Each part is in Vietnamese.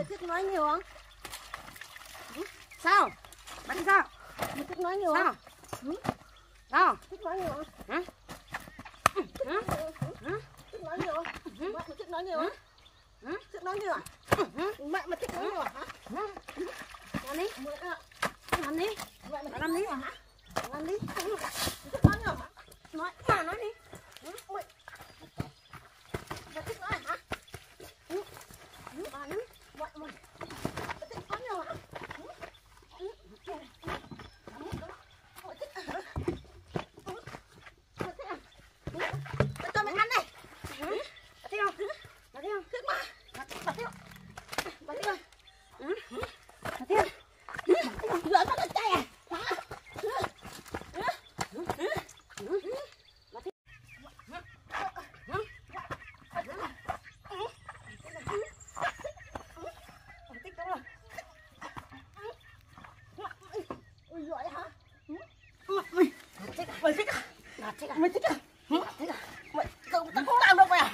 mày thích nói nhiều không? Sao? Bạn sao? Mày thích nói nhiều không? Sao? Thích nói nhiều không? Hả? Thích nói nhiều không? Mày thích nói nhiều không? Thích nói nhiều à? Mẹ mày thích nói nhiều à? Ăn đi. Ăn đi. Ăn đi. Ăn đi. Thích nói nhiều hả? Nói đi. Mày thích nói hả? Mày thích à? Mày thích à? Mày tao không làm được mày à?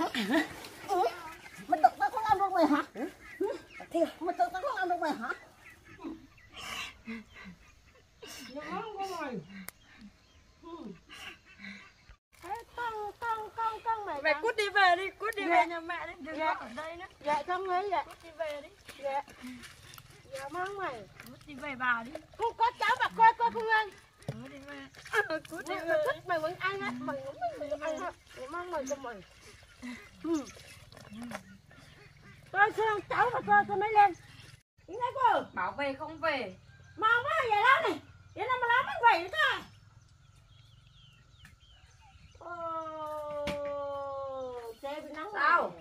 Mày tao không làm được mày hả? Mày tao không làm được mày hả? Mày cút đi về đi, cút đi về nhà mẹ đi, đừng có ở đây nữa. Dạ không ấy dạ. Cút đi về đi. Dạ. Dạ mang mày. Cút đi về bà đi. Không có cháu bà coi coi không anh. Cút đi mày thích mày vẫn ăn á, mày muốn mày ăn á, mày mang mày cho mày. Coi xem cháu mà coi sao mới lên. Đến đây cô. Bảo về không về. Mà không có vậy lắm này. Đến đây mà lắm mất vậy ta. Sao?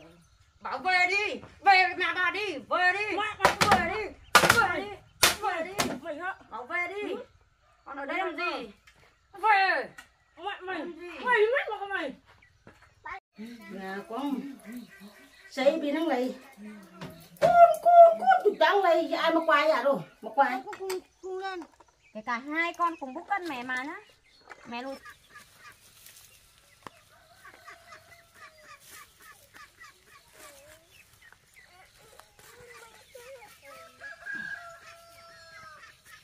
Bảo về đi, về nhà bà đi, về đi. Về đi, về đi, về đi, về đó. Bảo về đi. Con ở đây làm gì? Về. Mày mất mà con mày. Nè con. Xây bị năng này. Con tụi tăng này ai mà quay à đâu, mà quay. Con lên. Kể cả hai con cùng bốc cân mẹ mà nhá. Mẹ luôn.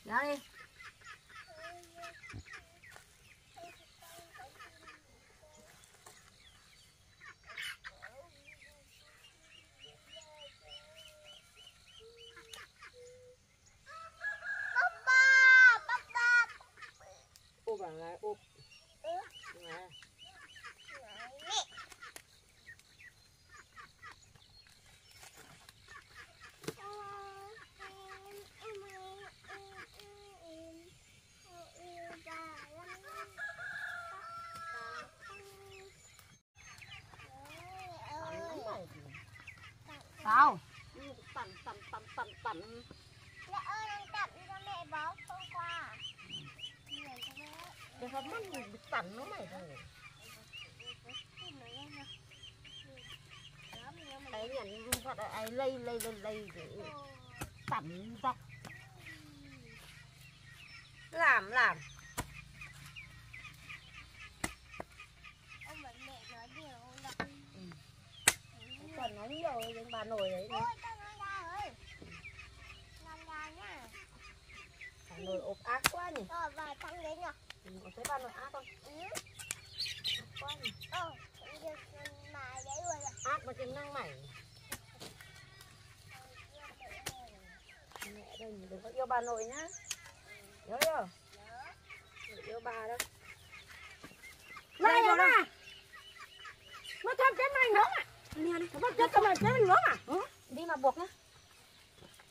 Đó đi. Sao? Tẩm Dạ ơi, đang tẩm cho mẹ báo không qua. Để nó mất mình tẩm nó mày rồi. Ấy nhận Phật ấy lây tẩm dọc. Làm còn nói nhiều đến bà nội đấy. Ôi, tao nói ra rồi. Làm ra nhá. Bà nội ốp ác quá nhỉ. Vài tháng đấy nhỉ. Có thấy bà nội ác không? Ác quá nhỉ. Mày đấy rồi ạ. Ác mà tính năng mảnh. Mẹ đây, đừng có yêu bà nội nhá. Nhớ chưa? Đừng yêu bà đâu. Mày đâu mà. Mà thăm cái mày nóng à. Nè này, bắt chết cho mày chết mình nướng à? Đi mà buộc nhá.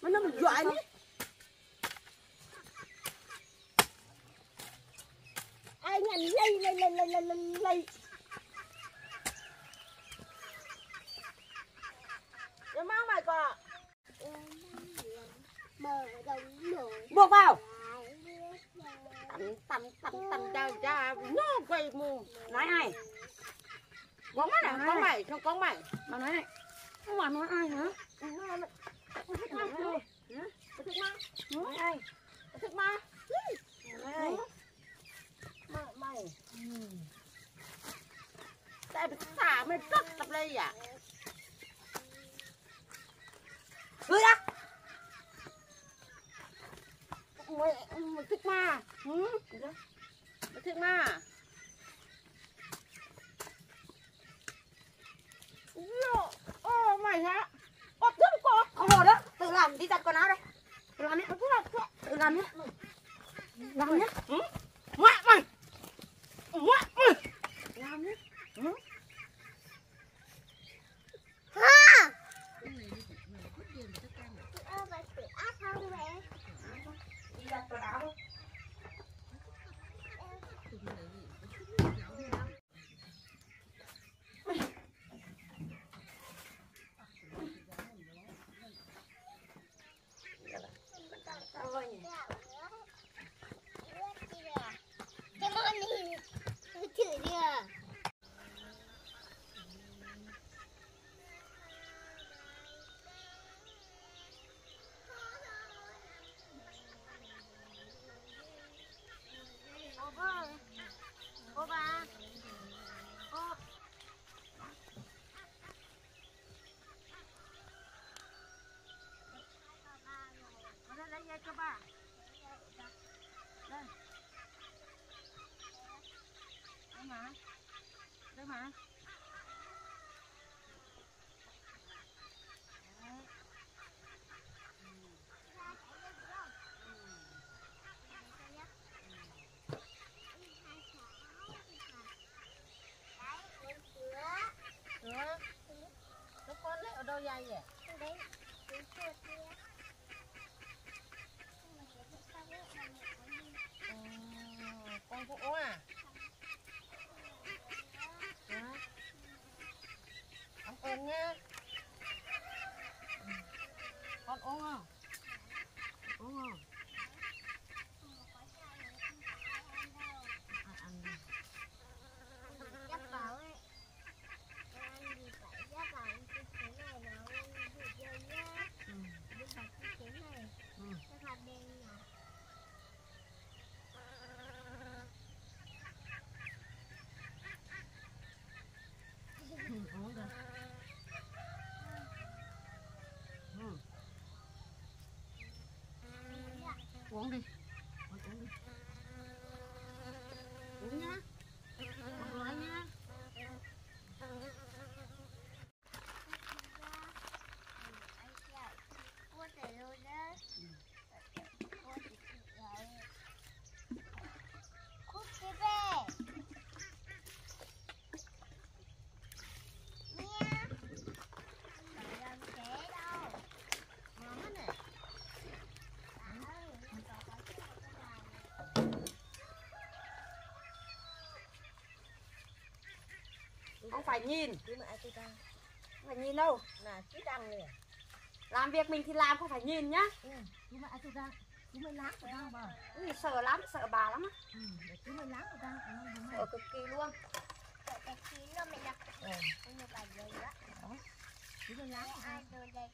Mà nó mình dọa nhá. Ai nhận lây. Để mang mày cò. Buộc vào. Tầm ra nó quay mù. Nói ai? Có mắt à? Có mày, không có mày. Bà nói này. Không bà nói ai hả? Bà thích ma. Bà thích ma. Nói ai? Bà thích ma. Nói ai? Mày. Tại bà xả mày cất tập đây à? Ngươi ra. มันทึกมามันทึกมาโอ้ไม่ฮะอดทึกก่อนขอแล้วtự làm đi giặt quần áo đây tự làm nhé ngoại mày làm nhé ha đi giặt quần áo cho ba đây đây mà nó con lấy ở đâu dây vậy đấy con phụ à? Ăn cơm nhé. Con uống không? Uống không? Uống đi, uống nhá, uống nói nhá. Không phải nhìn, không phải nhìn đâu là cứ đằng này. Làm việc mình thì làm, không phải nhìn nhá. Nhưng mà ai tôi ra, chúng mình láng phải ra mà. Sợ lắm, sợ bà lắm á. Để chúng mình láng phải ra. Sợ cực kỳ luôn. Sợ cực kỳ luôn mình ạ.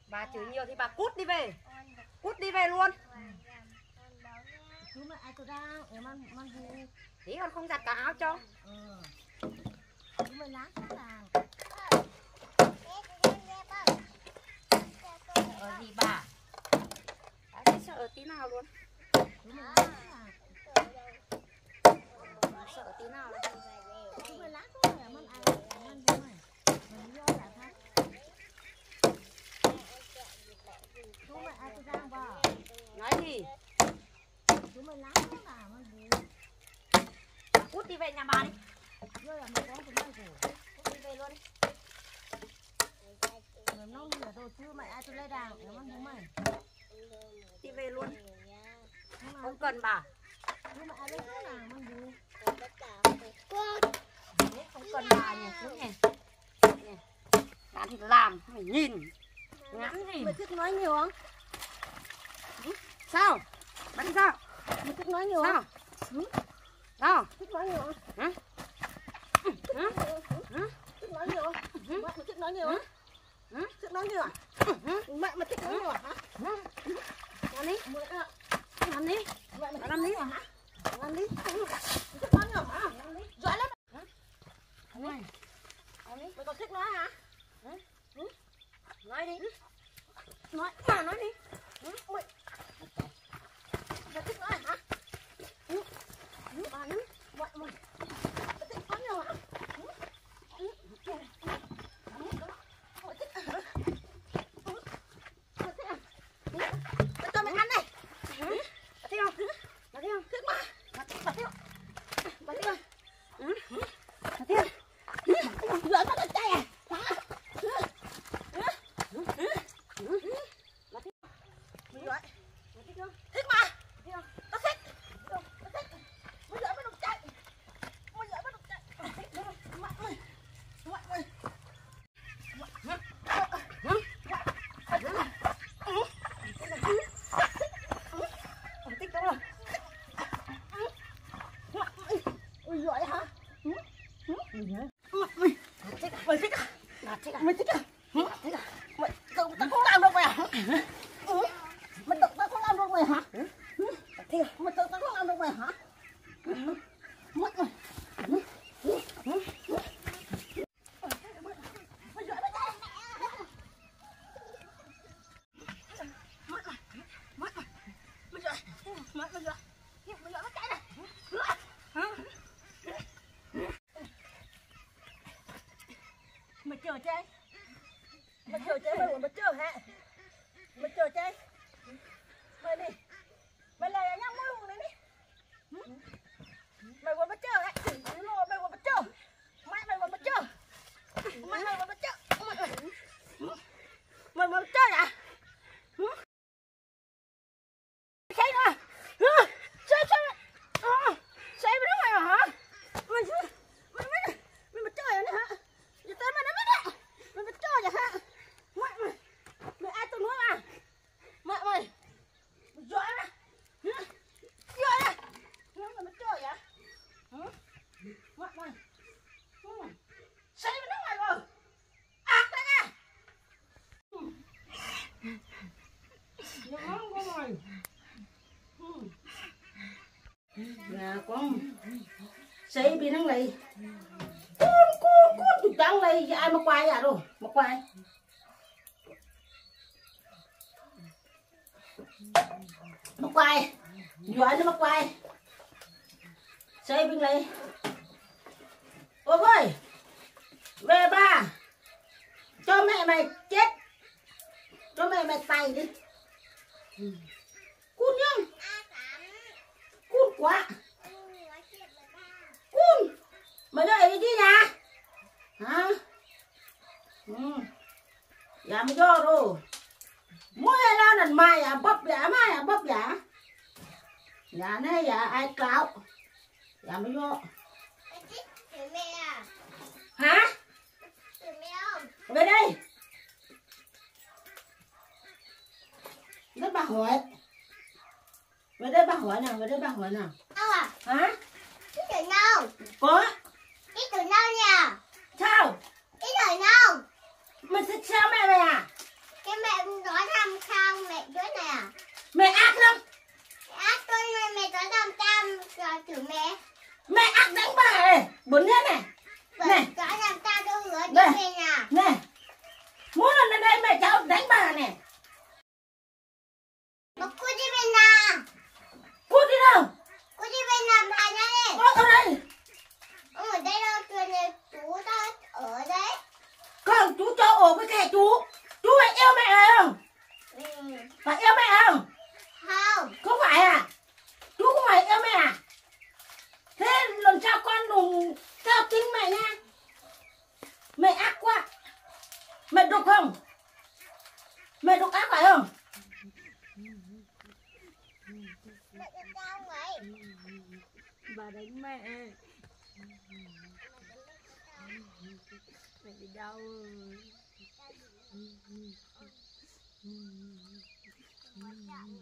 Bà chửi nhiều thì bà cút đi về. Cút đi về luôn. Chúng mình ai tôi ra, mang gì? Tí con không giặt cả áo cho. Chúng mình láng hết vàng. Ở gì bà? Bà thấy sợ tí nào luôn. Sợ tí nào luôn. Chúng mình láng hết vàng. Chúng mình ai cho giang vào. Nói gì? Chúng mình láng hết vàng. Cút đi về nhà bà đi. Rồi là mình có cái này rồi. Cút đi về luôn đi. Mình nóng lửa rồi chứ mày ai tôi lấy đàng để ăn chúng mày. Đi về luôn. Không cần bà. Nhưng mà ai lấy cái nào ăn gì? Không cần bà nhỉ, đúng nhỉ? Làm thì làm, phải nhìn. Ngắn gì? Mày thích nói nhiều không? Sao? Bạn sao? Mày thích nói nhiều không? Sao? Thích nói nhiều không? Thích nói nhiều không? Mẹ thích nói nhiều không? Thích nói nhiều à? Mẹ mà thích nói nhiều à? Làm đi. Làm đi. Mẹ mà làm đi à? Làm đi. Thích nói nhiều hả? Giỏi lắm. Làm đi. Mày còn thích nói hả? Nói đi. Nói mà nói đi. Mày thích nói hả? Con dựa nó chạy này. Mày chờ chơi. Mày chờ chơi mày buồn mày chờ hả? Mày chờ chơi. Mày đi. Mày lại ở nhau môi buồn này đi. Mày buồn mày chờ hả? Mày buồn mày chờ. Mày buồn mày chờ. Mày buồn mày chờ. Mày buồn mày chờ hả? Xây bên năng này con chụp trắng này ai mà quay vậy rồi mà quay giỏi nó mà quay xây bên này ôi ơi về ba cho mẹ mày chết cho mẹ mày tay đi cun nhung cun quá. Mày đợi đi nha. Hả? Làm cho rồi. Mỗi là lần mai à bóp giả mai à bóp giả. Giả này giả ai cạo. Làm cho. Hả? Về đây. Đấy bà hỏi. Về đây bà hỏi nào, về đây bà hỏi nào. À? Hả? Cái chuyện nào? Có. Cái từ nào nhỉ? Sao? Cái từ nào? Mình thích sao mẹ mày à? Cái mẹ nói làm sao mẹ đứa này à? Mẹ ác lắm. Mẹ ác tôi mẹ nói làm sao rồi thử mẹ. Mẹ ác đánh bà này, bốn hết này. Này. Nói làm sao tôi hứa cho mẹ nè. Này. Muốn lần đến đây mẹ cháu đánh bà này. Mà cô đi bên nào? Cô đi đâu? Cô đi bên nào bà nha đi. Cô ở đây. Ở đây đâu, chuyện này chú ta ở đấy. Con chú cho ở với kẻ chú. Chú phải yêu mẹ này không? Phải yêu mẹ không? Không. Không phải à? Chú không phải yêu mẹ à? Thế lần sau con đừng cao tính mẹ nha. Mẹ ác quá. Mẹ đục không? Mẹ đục ác phải không? Mẹ đục sao vậy? Bà đánh mẹ. Mẹ bị đau rồi. Con gom này.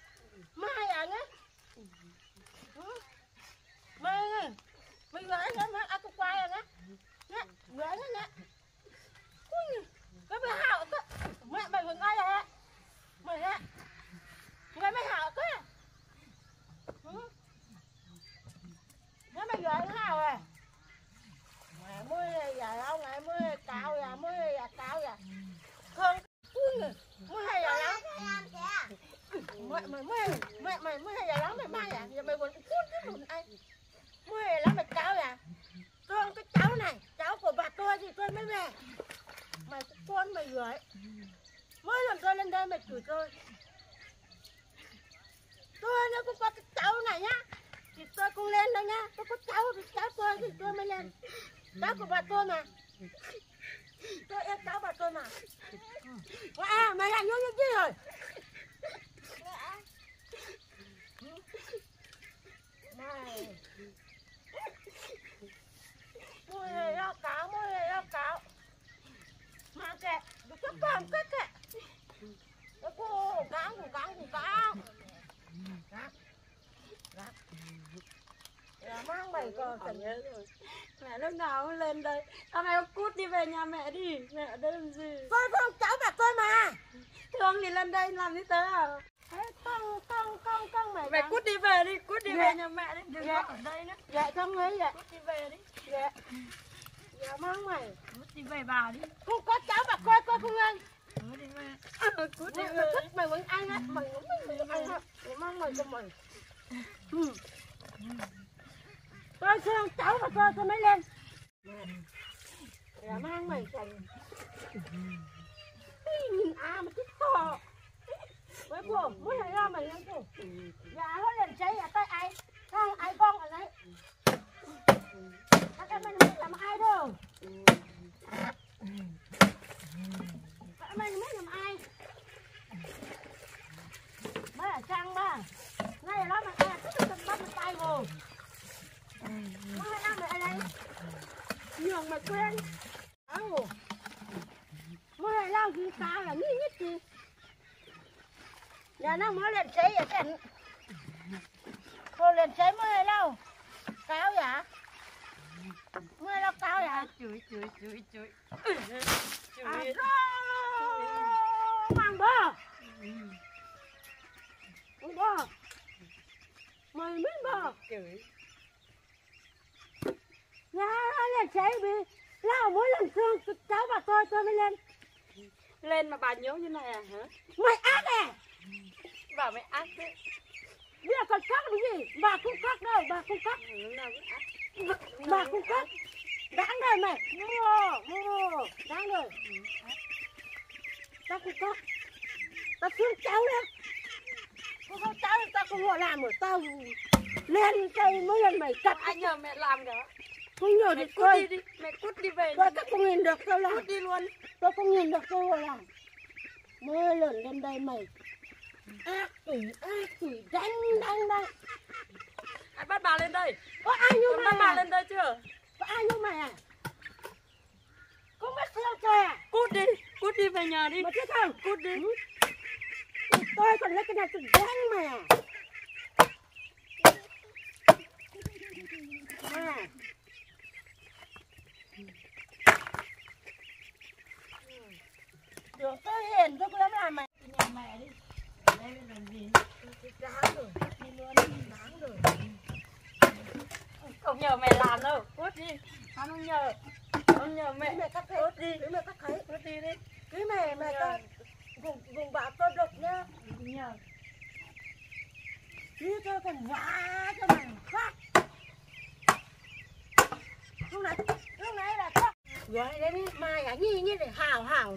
Mày con. Mang bảy con cảnh nhớ rồi. Mẹ lúc nào cũng lên đây. Hôm nay cút đi về nhà mẹ đi. Mẹ ở đây làm gì? Tôi không, cháu gặp tôi mà. Thương thì lên đây làm như thế à? Con mày. Mẹ cút đi về đi, cút đi về nhà mẹ đi. Đừng ở đây nữa. Dạ không ấy dạ. Cút đi về đi. Dạ. Dạ mang mày. Cút đi về bà đi. Không có cháu bà coi coi không ăn. Cút đi về. Cút đi về. Thích mày muốn ăn á, mày muốn ăn á. Mang mày cho mày. Tôi xem cháu và tôi mới lên. Để mang mày chành. Nhìn à mà chết to. Mới buồn, muốn thấy ra mày lên kìa. Dạ nó lên cháy ở tay ai. Không, ai con ở đấy. Các em mình biết làm ai đâu. Các em mình biết làm ai. Mới ở trang ba. Ngay ở đó mà ai là tất cả bắt tay rồi. Có hai năm rồi anh ấy. Nhường mà quên. Mỗi ngày lao gì ta là nghĩ nhất gì. Nhà nó mới lên cháy ở trên. Cô lên cháy mỗi ngày lao. Cao dạ. Mỗi ngày lao cao dạ. Chửi. Chửi. Mang bơ. Mang bơ. Mày mới bơ. Chửi. Nhà nó lên cháy bị lao mỗi lần xương cháu bà tôi mới lên. Lên mà bà nhớ như này à hả? Mày ác à? Bà mày ác đấy. Bây giờ còn khóc cái gì? Bà cũng khóc đâu, bà cũng khóc. Bà cũng khóc. Đáng đời mày. Mua. Đáng đời. Ta cũng khóc. Ta thương cháu đấy. Không có cháu thì ta cũng ngồi làm ở tao. Lên cây mới lên mày cắt. Anh nhờ mẹ làm đó. Không nhờ được tôi. Mẹ cút đi về. Tôi không nhìn được tôi làm. Cút đi luôn. Tôi không nhìn được tôi làm. Mới lần lên đây mày. Ác quỷ đánh. Ai bắt bà lên đây? Có ai như mày? Bắt bà lên đây chưa? Có ai như mày à? Cũng bắt theo trời à? Cút đi về nhà đi. Mà chết không? Cút đi. Tôi còn lấy cái này tôi đánh mày à? Được tôi hiền tôi cũng lắm làm mày. Nhà mẹ đi. Ở đây làm gì? Đáng rồi. Đi luôn. Đáng rồi. Không nhờ mẹ làm đâu. Cút đi. Tao không nhờ. Không nhờ mẹ. Mẹ cắt hết. Cút đi. Mẹ cắt hết. Cút đi đi. Cứ mẹ tao. Vùng bão tôi đục nhá. Không nhờ. Chứ tôi còn vã cho mày khóc. Lúc nãy là khóc. Rồi đến mai à như để hào.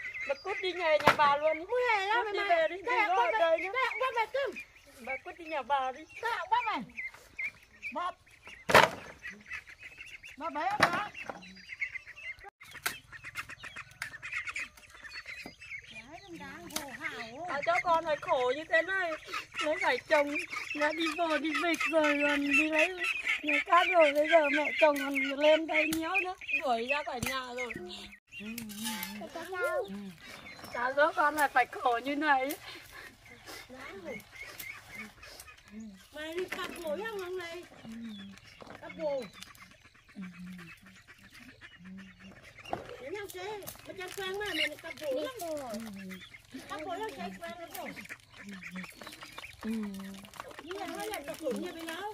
Bà cút đi nhà bà luôn. Mua hề lắm mày về đi. Đừng có ở đời nữa. Bà cút đi nhà bà đi. Cạo bác mày. Bóp. Bà bấy ấm đó. Cho con phải khổ như thế này. Lấy phải chồng. Đã đi vô đi vịt rồi. Còn đi lấy người khác rồi. Bây giờ mẹ chồng còn lên đây nhéo nữa. Đuổi ra khỏi nhà rồi. Cháu dỗ con là phải khổ như này. Mày đi cặp bồ nhá con này. Cặp bồ. Đến nhau chế. Mà cháu quang mà mày cặp bồ lắm. Cặp bồ lắm cháu quang lắm rồi. Nhưng mà nó lần đọc lủng như bên đó.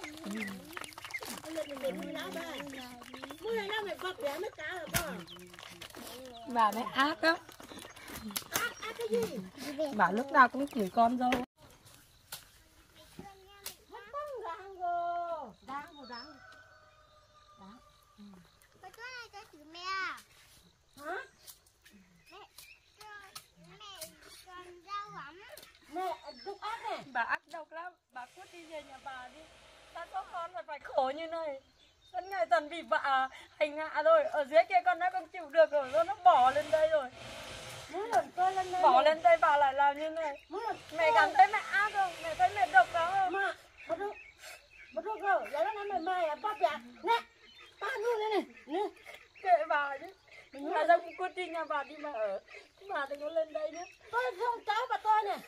Nó lần đọc lủng như bên đó bà. Mỗi lần đó mày bọc bé mất cá rồi bà. Bà mẹ ác lắm. Ác cái gì? Bà lúc nào cũng chửi con dâu. Bà ác độc lắm, bà cút đi về nhà bà đi. tối như này vẫn ngày dần vì vạ hành hạ rồi. Ở dưới kia con đã không chịu được rồi, nó bỏ lên đây rồi. Bỏ lên đây vào lại làm như này. Mẹ cảm thấy mẹ ác không? Mẹ thấy mẹ độc đó không? Mà, bắt được rồi, lấy nó mày mày à, bác ạ. Nè, bác luôn đây này, nè. Kệ bà chứ. Bà ra cũng quyết đi nhà bà đi mà ở. Bà thì nó lên đây nữa. Tôi không cháu bà tôi nè.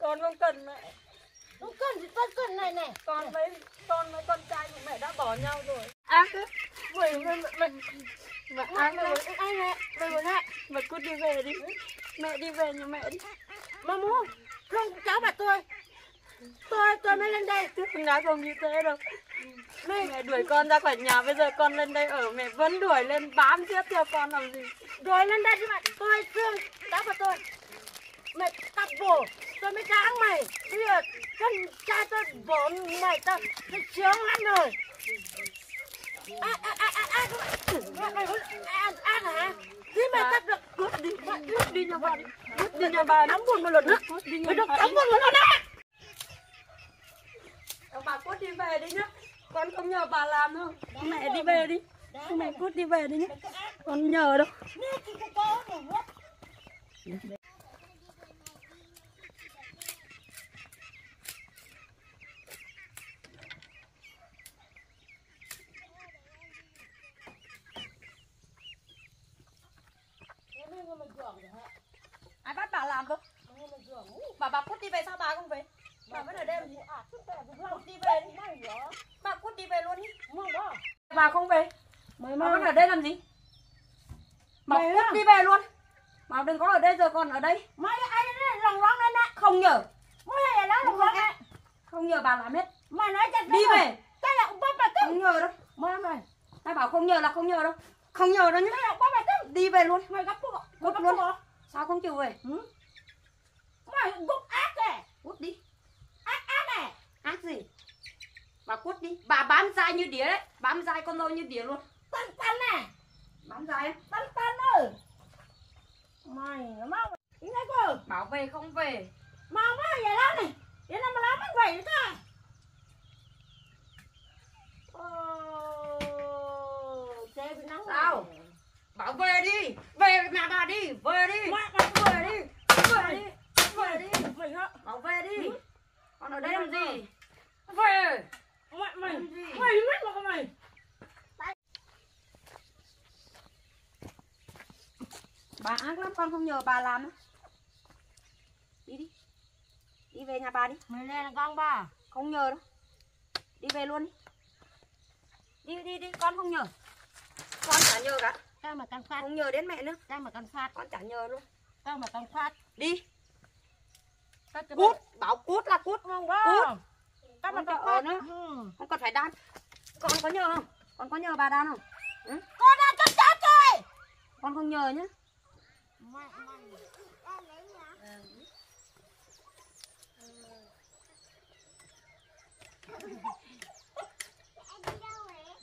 Con không cần mẹ. Không cần thì tôi cần này này. Con với con trai của mẹ đã bỏ nhau rồi. Ác á. Mày ác rồi. Anh mẹ, mày muốn hại. Mày cút đi về đi. Mẹ đi về nhà mẹ đi. Mà mua, không cháu bà tôi. Tôi mới lên đây. Con gái không như thế đâu. Mẹ đuổi con ra khỏi nhà, bây giờ con lên đây ở, mẹ vẫn đuổi lên bám tiếp theo con làm gì. Đuổi lên đây chứ mẹ, tôi thương, đá vào tôi. Mẹ tập bổ, tôi mới đáng mày. Bây giờ con cha tôi bổ mày tao, tôi chướng lắm rồi. Mày hả? Thế mày tập được, cướp đi nhà bà đi. Cướp đi nhà bà, nắm buồn một lần nữa. Mày được nắm buồn một lần nữa. Bà cút đi về đi nhá, con không nhờ bà làm đâu. Mẹ đi về đi, mẹ cút đi về đi nhá, con nhờ đâu. Ai bắt bà làm cơ? Bà cút đi về sao bà không về? Bà vẫn ở đây làm gì? Cút đi về đi. Bà cút đi về luôn đi. Bà không về. Bà vẫn ở đây làm gì? Bà cút đi về luôn. Bà đừng có ở đây giờ còn ở đây. Mày ai đấy lòng loáng lên đấy. Không nhờ. Mày lại nói lòng loáng đấy. Không nhờ bà làm hết. Mày nói chặt đi về. Tao lại bóp bà tức. Không nhờ đâu. Mày. Tao bảo không nhờ là không nhờ đâu. Không nhờ đâu nhá. Tao lại bóp bà tức. Đi về luôn. Mày gấp cút luôn. Sao không chịu về? Mày gục ác kìa. Cút đi. Ác gì? Bà cút đi. Bà bám dai như đĩa đấy. Bám dai con tôi như đĩa luôn. Tân này. Bám dai em. Tân ơi. Mày nó mau. Ý này cô. Bảo về không về. Mau quá vậy lắm này. Đến năm lá mất vậy thôi. Xe bị nóng. Sao? Rồi. Bảo về đi. Về nhà bà đi. Về đi. Bà về đi. Về đi. Về đi. Về đi. Bảo về đi. Con ở đây làm gì? Về! Mày mất mà con mày! Bà ác lắm, con không nhờ bà làm á. Đi đi. Đi về nhà bà đi. Mày này là con bà. Không nhờ đâu. Đi về luôn đi. Đi, con không nhờ. Con chả nhờ cả. Tao mà con khoát. Không nhờ đến mẹ nữa. Tao mà con khoát. Con chả nhờ luôn. Tao mà con khoát. Đi. Cút, bảo cút là cút. Không cút. Các bạn còn ở nữa. Con còn phải đan. Con có nhờ không? Con có nhờ bà đan không? Ừ? Con đan cho cháu rồi. Con không nhờ nhá.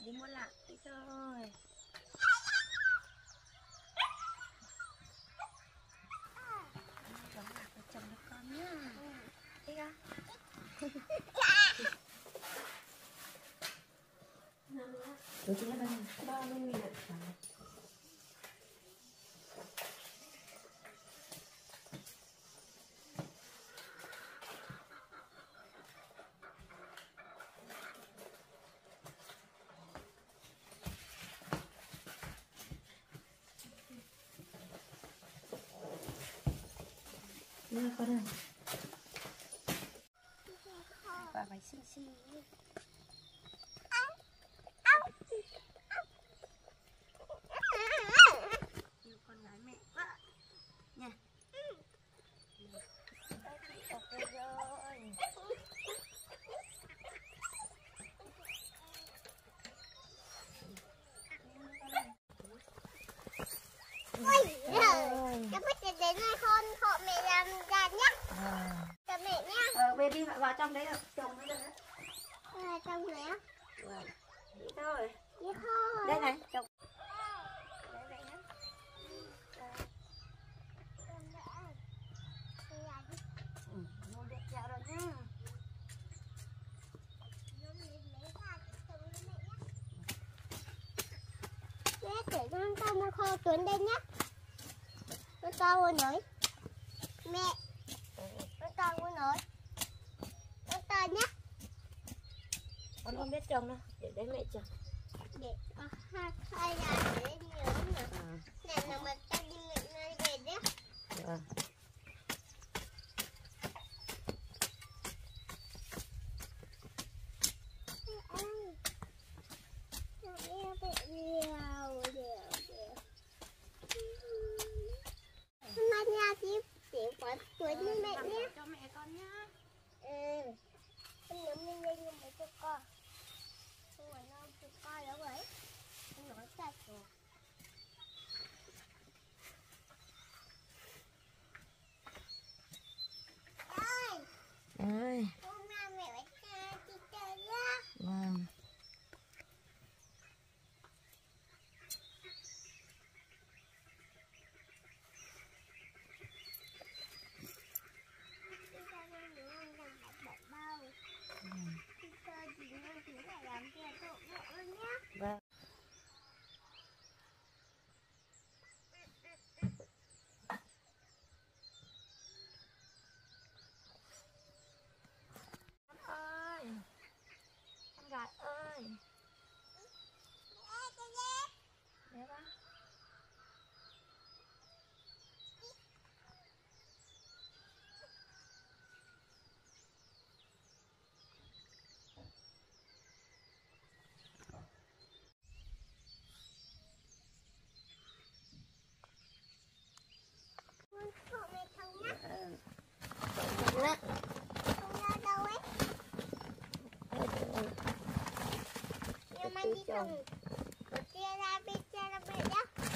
Đi mua lạc đi thôi. Đó chính là bao nhiêu ạ? Nha con ơi. Bà mày xinh xinh. Đi vào trong đấy là chồng nó đấy. À, trong đấy á? Vâng. Đi thôi. Đi thôi. Đây này, chồng. Mua được chào rồi nha. Tuấn đây nhá. Con to hơn nữa. Mẹ. Con to hơn nữa. Con to nhá. Con không biết trồng đâu. Để đấy mẹ trồng. Để có hai là để nhớ nữa. Này là mình ta đi nghỉ ngơi về đấy. Dạ. Chồng.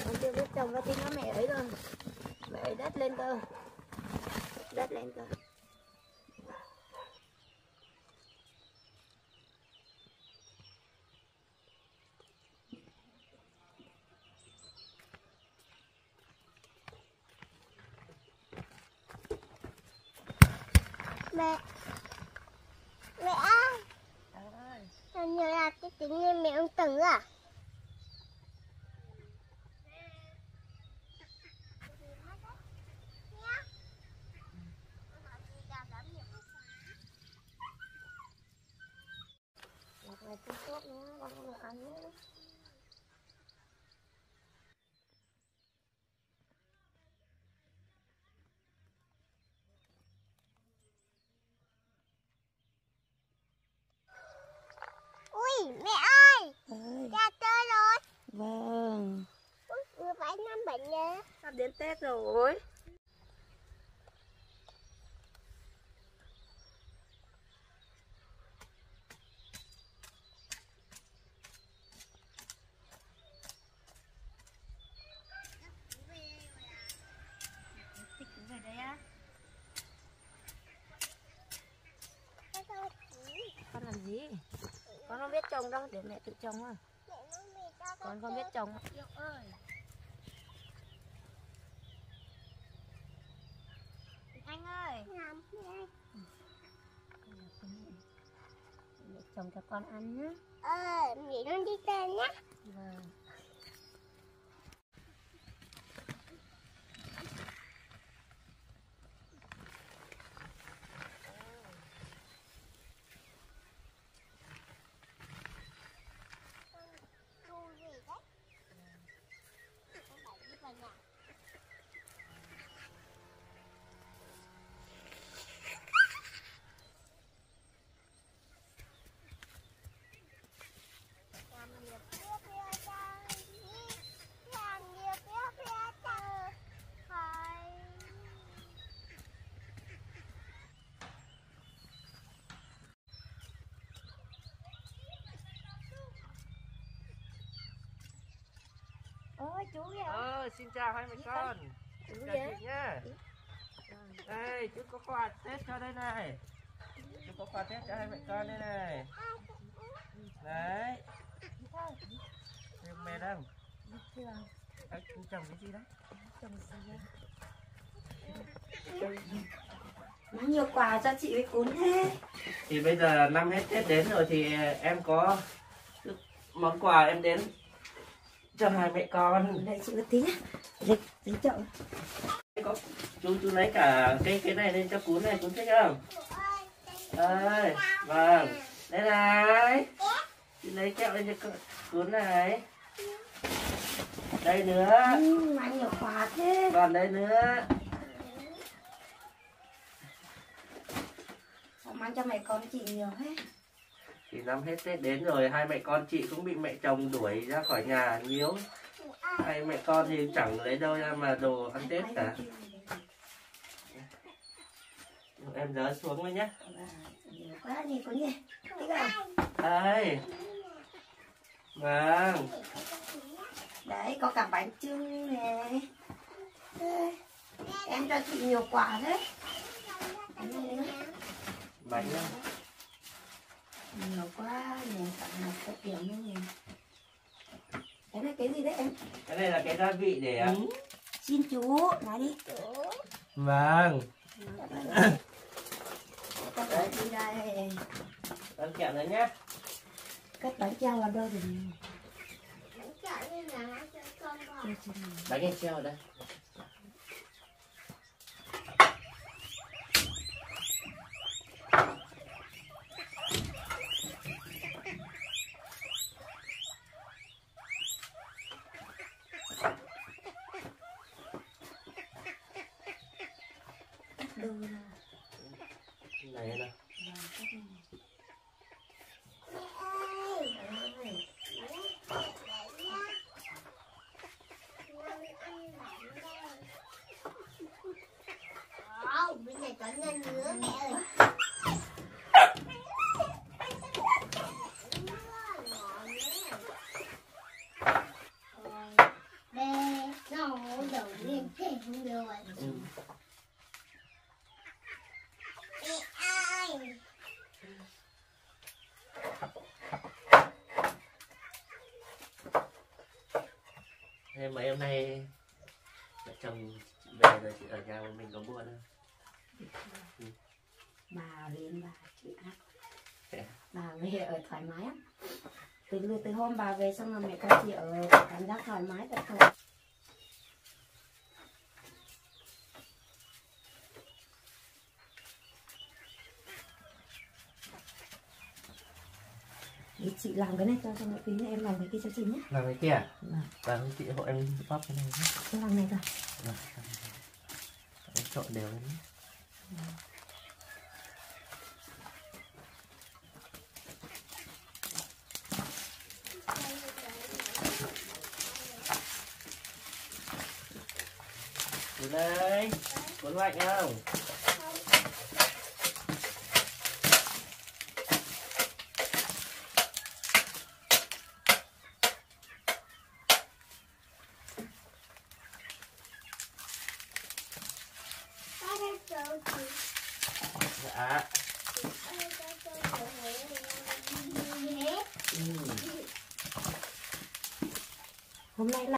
Con chưa biết trồng nó tin nó mẹ ấy rồi. Mẹ ấy đất lên cơ. Đất lên cơ. Mẹ. Mẹ ơi. Hình như là cái tính như mẹ ông Tửng à? Mẹ ơi, ra tới rồi. Vâng. Ui, 7 năm bệnh nha. Sắp đến Tết rồi. Con làm gì? Con không biết trồng đâu, để mẹ tự trồng thôi. Con không biết trồng. Anh ơi. Mẹ trồng cho con ăn nhé. Mẹ con đi chơi nhé. Vâng. Chú xin chào hai mẹ con. Chú chào chị nhá. Đây, chú có quà Tết cho đây này. Chú có quà Tết cho hai mẹ con đây này. Đấy. Được mẹ đâu? Đấy, chú trồng cái gì đấy? Nhiều quà cho chị với cún thế. Thì bây giờ năm hết Tết đến rồi thì em có món quà em đến Cho hai mẹ con. Đây chị một tí nhá. Lấy chậu. Chú lấy cả cái này lên cho cún này, cún thích không? Đây, vâng. Đây này. Chị lấy kẹo lên cho cún này. Đây nữa. Mà nhiều quà thế. Còn đây nữa. Mang cho mẹ con chị nhiều hết. Thì năm hết Tết đến rồi, hai mẹ con chị cũng bị mẹ chồng đuổi ra khỏi nhà nhiều. Hai mẹ con thì chẳng lấy đâu ra mà đồ ăn Tết cả. Em dỡ xuống thôi nhé. Nhiều quá gì có nhỉ? Đây. Vâng. Đấy, có cả bánh chưng này. Em cho chị nhiều quả đấy. Bánh nhiều quá, nhiều cả các kiểu như này. Cái này cái gì đấy em? Cái này là cái gia vị để ạ. Xin chú nói đi. Vâng. Đấy đi đây. Bánh kẹo nữa nhá. Cắt bánh kẹo làm đâu được. Bánh kẹo như là bánh kẹo ở đây. Thế mấy hôm nay mẹ chồng về rồi chị ở nhà một mình có buồn không? Ừ. Bà đến bà chị hát. Bà về ở thoải mái lắm. Từ hôm bà về xong là mẹ con chị ở cảm giác thoải mái thật thôi. Để chị làm cái này cho một tí nữa em làm cái kia cho chị nhé. Làm cái kia à? Vâng, chị hộ em bóp cái này nhé. Em làm này rồi. Vâng, em trộn đều lên nhé. Từ đây, cuốn mạnh không? Dạ. Hôm nay là đây.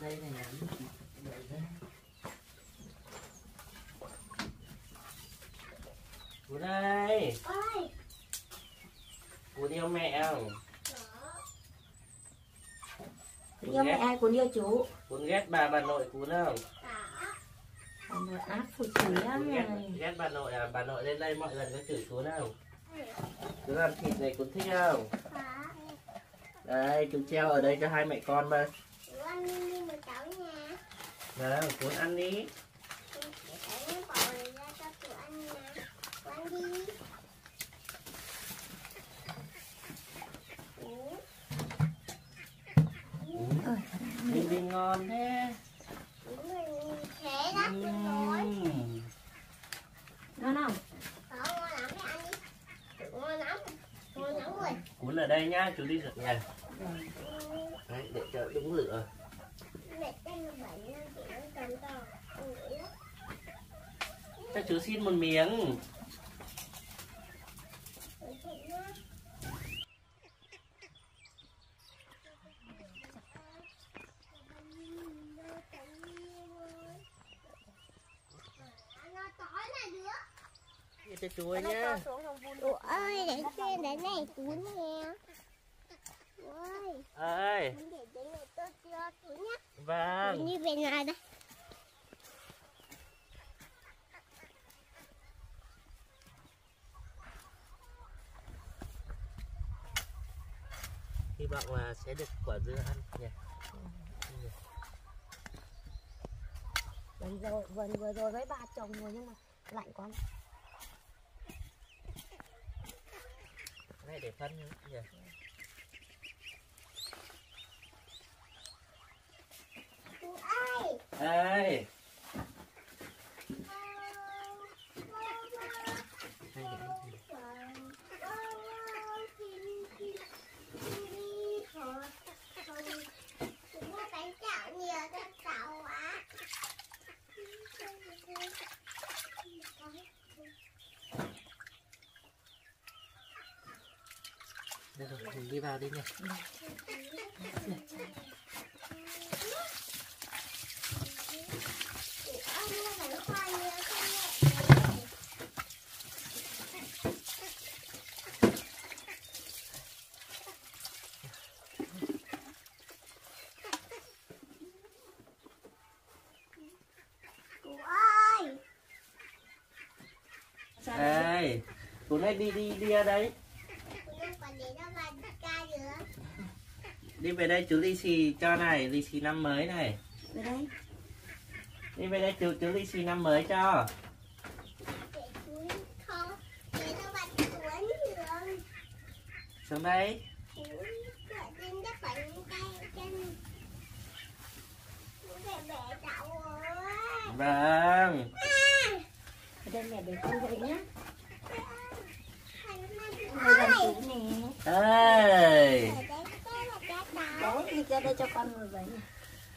Đây này là đợi đấy. Cú đây. Cú yêu mẹ không? Cú yêu mẹ ai? Cú yêu chú. Cú ghét bà nội cú không? Bà nội ác phụ chửi lắm này. Ghét bà nội à? Bà nội lên đây mọi lần có chửi cú không? Cú làm thịt này cú thích không? Đây, cú treo ở đây cho hai mẹ con mà. Cú ăn đi một cháu nha. Vâng, cú ăn đi. Đi ngon thế. Thế lắm rồi. Ngon không? Ngon lắm đấy anh đi. Ngon lắm rồi. Cuốn ở đây nhá, chú đi giật này. Đấy, để cho đúng lửa. Cho chú xin một miếng. cho chuối nhá. Ôi, để xem đấy này chuối nè. Ôi. Ơi. Mình để đấy này tôi cho chuối nhá. Vâng. Mình đi về nhà đây. Hy vọng là sẽ được quả dưa ăn nhỉ. Vừa rồi với bà chồng rồi nhưng mà lạnh quá. Cái này để phân nhỉ. Ê. Đây rồi, mình đi vào đi nha. Ê, tụi này đi ra đấy. Đi về đây chú lì xì cho này, lì xì năm mới này. Về đây. Đi về đây chú lì xì năm mới cho. Xuống đây. Vâng. Đây mẹ để con vậy nhá. Đây. Đây cho con ngồi vậy.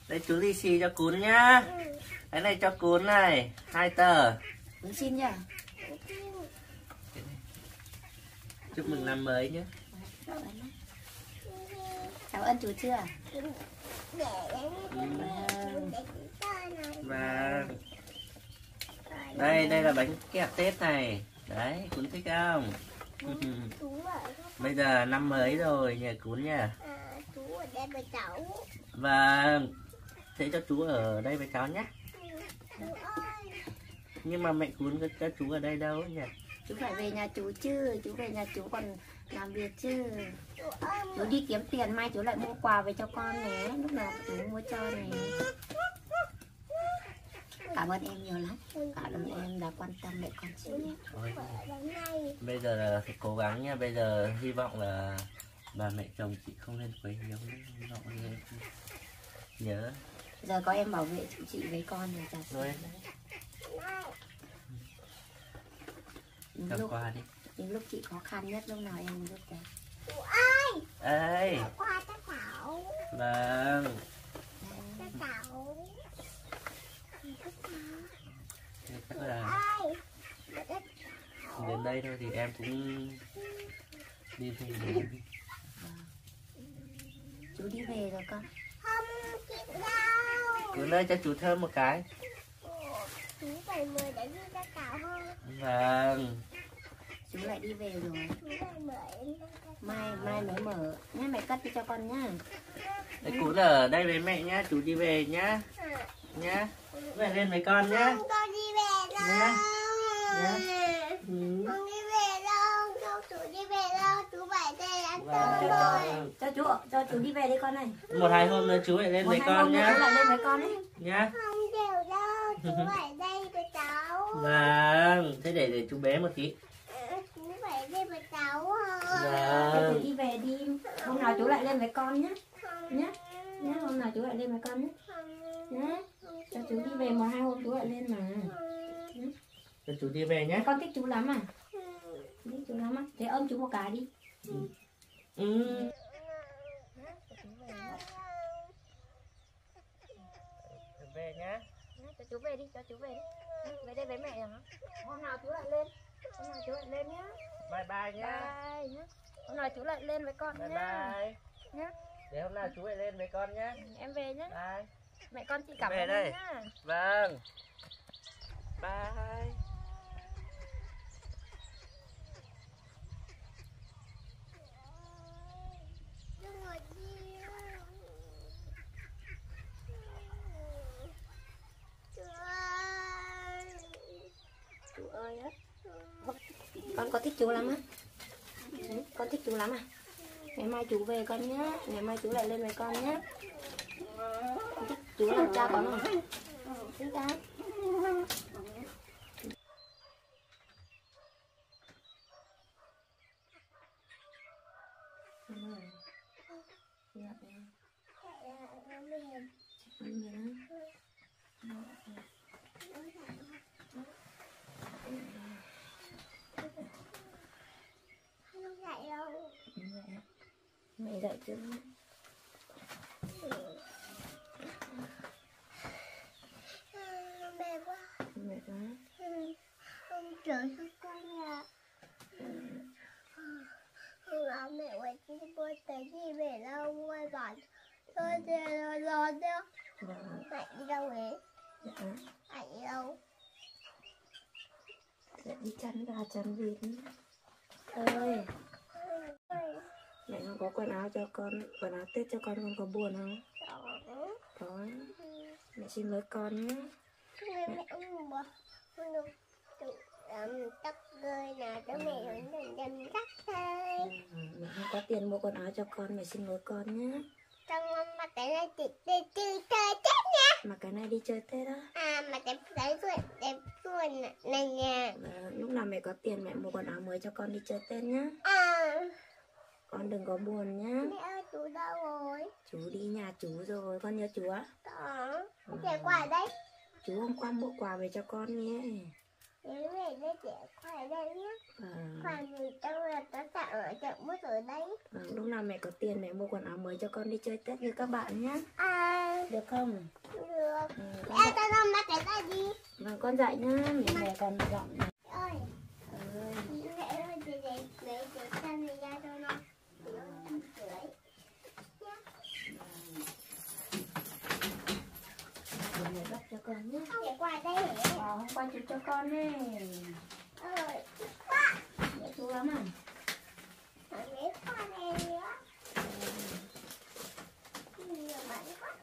Đây chú lì xì cho cún nhá. Cái này cho cún này, 2 tờ. Cún xin nhá. Chúc mừng năm mới nhá. Cháu ơn chú chưa? Và đây là bánh kẹo Tết này. Đấy, cún thích không? Bây giờ năm mới rồi nhà cún nha. Chú ở đây với cháu. Vâng, thế cho chú ở đây với cháu nhé. Nhưng mà mẹ cún cho chú ở đây đâu nhỉ? Chú phải về nhà chú chứ, chú về nhà chú còn làm việc chứ. Chú đi kiếm tiền mai chú lại mua quà về cho con nhé. Lúc nào chú mua cho này. Cảm ơn em nhiều lắm. Cảm ơn em đã quan tâm mẹ con chị nhé. Bây giờ là phải cố gắng nha. Bây giờ hy vọng là bà mẹ chồng chị không nên quấy hiếu, nhớ. Giờ có em bảo vệ chị với con rồi chả rồi. Cầm quà đi. Những lúc chị khó khăn nhất lúc nào em giúp đấy. Ê. Quà cho cháu. Vâng. Cho cháu. Đến đây thôi thì em cũng đi về. Chú đi về rồi con. Không chị đâu. Cứ nơi cho chú thơm một cái. Chú phải mời để đi ra cào hơn. Vâng. Chú lại đi về rồi. Mai mới mở. Nhá mẹ cắt đi cho con nhá. Đấy cú ở đây với mẹ nhá, chú đi về nhá. Nhá. Về lên với con nhá. Không con đi về đâu. Nhá. Nhá. Không đi về đâu. Không chú đi về đâu. Chú phải về ăn cơm rồi. Cho chú đi về đi con này. 1-2 hôm nữa chú lại lên với con nhá. Chú lại lên với con ấy. Nhá. Không đều đâu. Chú phải đây với cháu. Vâng. Thế để chú bé một tí. Chú phải đây với cháu hơn. Vâng. Chú đi về đi. Hôm nào chú lại lên với con nhá. Nhá. Nhá. Hôm nào chú lại lên với con nhá. Nhá. Cho chú đi về 1-2 hôm chú lại lên mà. Cho chú đi về nhé. Con thích chú lắm à? Thích chú lắm á. À? Thế ôm chú một cái đi. Về nhá. Cho chú về đi, cho chú về đi. Về đây với mẹ nhá. Hôm nào chú lại lên. Hôm nào chú lại lên nhá. Bye bye nhá. Bye nhá. Hôm nào chú lại lên với con nhá. Bye bye. Nhá. Để hôm nào chú lại lên với con nhá. Em về nhá. Bye. Mẹ con chị cảm ơn đây. Nhá. Vâng. Bye. con thích chú lắm á. Con thích chú lắm à. Ngày mai chú về con nhé. Ngày mai chú lại lên với con nhé. Con thích chú làm cha con không? Thích á. Mẹ dạy chứ. Mẹ quá. Mẹ quá. Ông trời cho con à. Ông mẹ quá chứ con tới gì mẹ đâu ngoài bản. Thôi thì rồi rồi đâu. Mẹ đi đâu ấy? Mẹ đi đâu? Mẹ đi chăn gà chăn vịt. Ơi. Mẹ không có quần áo cho con, quần áo Tết cho con có buồn không? Có. Mẹ xin lỗi con nhé. Mẹ không buồn, không được. Tóc rơi nào cho mẹ hướng dẫn cắt thôi. Mẹ không có tiền mua quần áo cho con, mẹ xin lỗi con nhé. Xong không mặc cái này đi chơi Tết nha. Mặc cái này đi chơi Tết đó. À, mặc cái đẹp ruột này nha. Lúc nào mẹ có tiền mẹ mua quần áo mới cho con đi chơi Tết nhé. À. Con đừng có buồn nhá. Mẹ ơi, chú đâu rồi? Chú đi nhà chú rồi, con nhớ chú á. Có, trẻ quà đấy. Chú hôm qua mua quà về cho con nhé. Nếu mẹ đưa trẻ quà ở đây nhé. Quà gì đâu là có tặng ở chợ mứt ở đấy. Lúc nào mẹ có tiền mẹ mua quần áo mới cho con đi chơi Tết như các bạn nhé. À. Được không? Được. Mẹ tao làm mặt cái này đi. Vâng, con dạy nhá, mẹ còn dọn. Ơi. Mẹ ơi, chị để xem ra cho nó. Mẹ gấp cho con nhé. Mẹ qua đây. Hôm qua chú cho con đi. Mẹ chú lắm à. Mẹ qua đây nữa.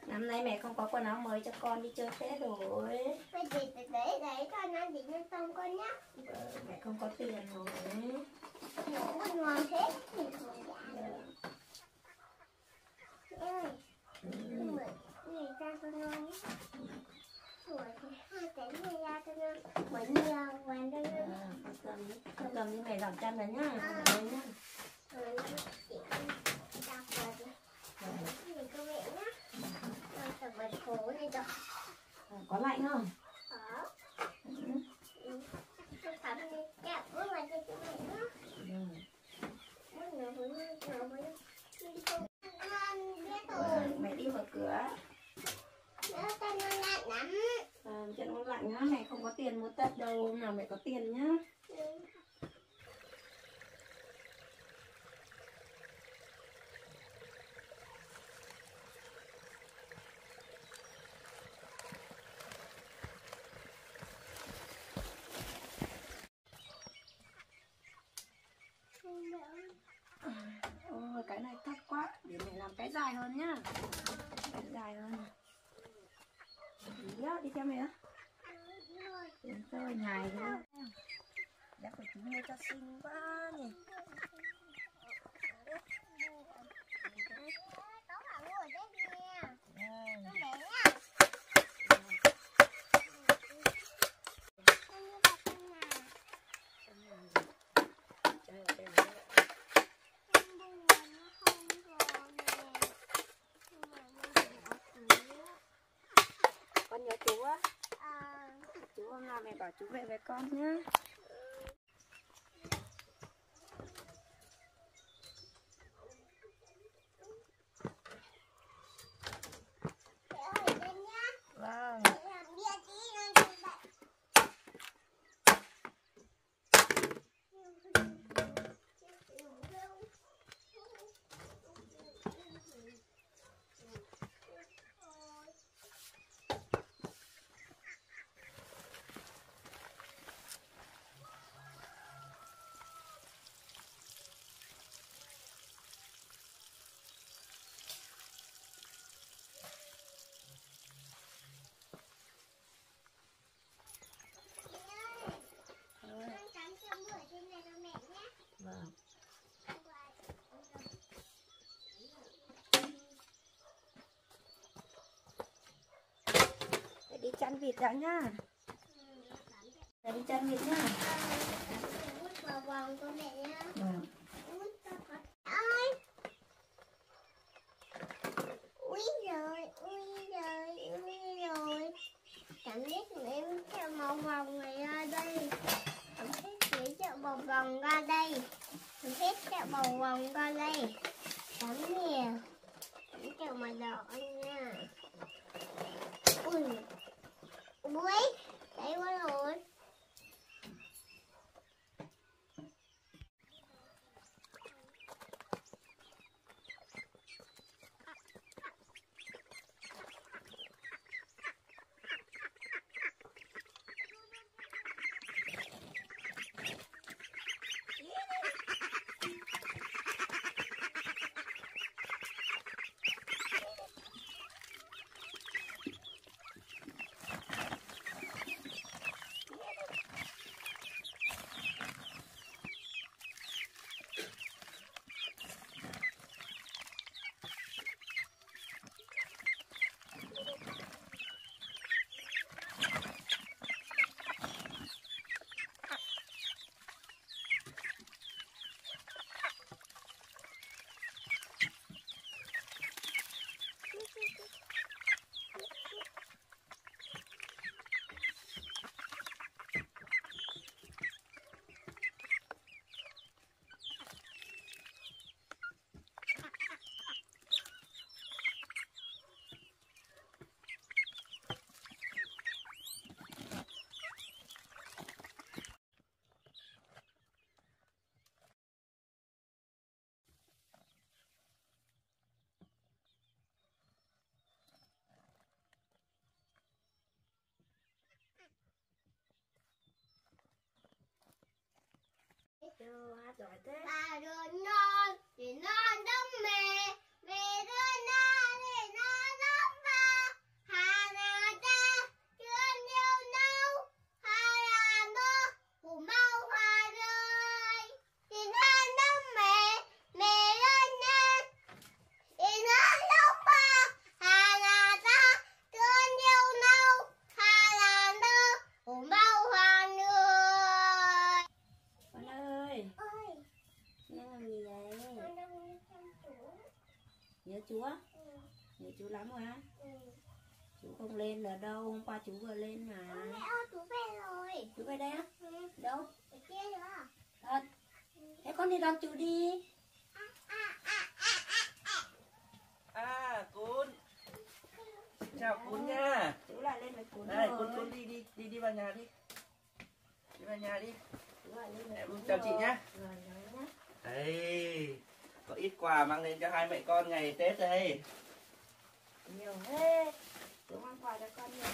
Năm nay mẹ không có quần áo mới cho con đi chơi Tết rồi. Mẹ chỉ để con ăn để nhân xong con nhé. Mẹ không có tiền rồi. Mẹ có ngon thế. Mẹ ơi. Mẹ ra con ngon nhé. Cầm như mày làm chăn đấy nhá. Có lạnh không? Mẹ đi mở cửa. Chân nó lạnh nhá, mẹ không có tiền mua Tết đâu, hôm nào mẹ có tiền nhá. Ôi, cái này thấp quá, để mẹ làm cái dài hơn nhá. Cái dài hơn. Đó, đi theo mẹ đó. Đến rồi nhài nữa. Đã phải chú mua cho xinh quá nhỉ. Con nhớ chú á. Chú hôm nào mẹ bảo chú về với con nhé. bán vịt đã nhá. Để đi chăn vịt nhá. Út vào vòng cho mẹ nhá. Ơi. Úi rồi, úi rồi, úi rồi. Cảm giác của em chợ màu vòng này ra đây. Cảm giác để chợ màu vòng ra đây. Cảm giác chợ màu vòng ra đây. Cảm nhiều. Chợ màu đỏ nha. Ui. Ui. Đấy quá rồi. Bà rửa non thì non đông mề, mề rửa non thì non đông bà. Hà là ta chưa nhiều đâu, hà là mơ phủ mau hòa rơi. Thì non đông mề, mề rửa non thì non đông bà. Hà là ta chưa nhiều đâu, hà là mơ phủ mau. Nhớ chú á? Ừ. Nhớ chú lắm rồi á? Ừ. Chú không lên là đâu, hôm qua chú vừa lên mà. Mẹ ơi, chú về rồi. Chú về đây á? Ừ. Đâu? Ở kia nữa à? Thật. Ừ. Thế con đi đón chú đi. À, Cún. Chào Cún nha. Chú lại lên với Cún. Này, Cún đi vào nhà đi. Đi vào nhà đi. Chú lại lên với Cún rồi. Chào chị nhá. Rồi, nhá. Đây. Có ít quà mang lên cho hai mẹ con ngày Tết đây. Nhiều thế. Chú mang quà cho con nhé.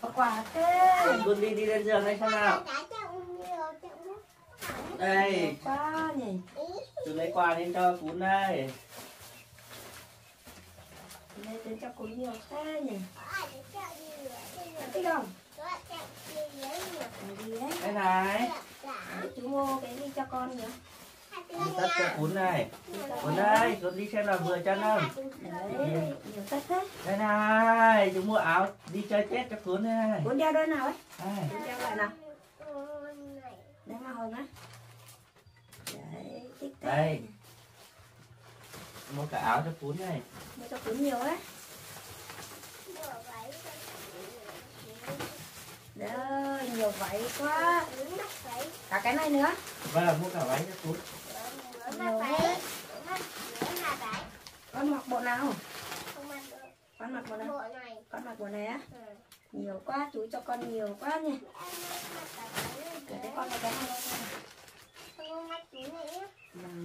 Có quà thế. Con đi lên giường đây xem nào. Đây. Chú lấy quà lên cho Cún đây. Lấy đến cho Cún nhiều thế nhỉ. Thích không? Đây này. Chú mua cái đi cho con nhỉ. Tất cho Cún này. Cún đây, Cún đi xem là vừa cho không. Đây này, chúng mua áo đi chơi Tết cho Cún này. Cún đeo đôi nào ấy? Cún đeo lại nào. Đeo màu hồng á. Đây. Mua cả áo cho Cún này. Mua cho Cún nhiều ấy. Đấy, nhiều váy quá. Cả cái này nữa. Vâng, mua cả váy cho Cún. Con mặc bộ nào? Con mặc bộ nào? Con mặc bộ này á? Ừ. Nhiều quá, chú cho con nhiều quá nhỉ. Để con cái này.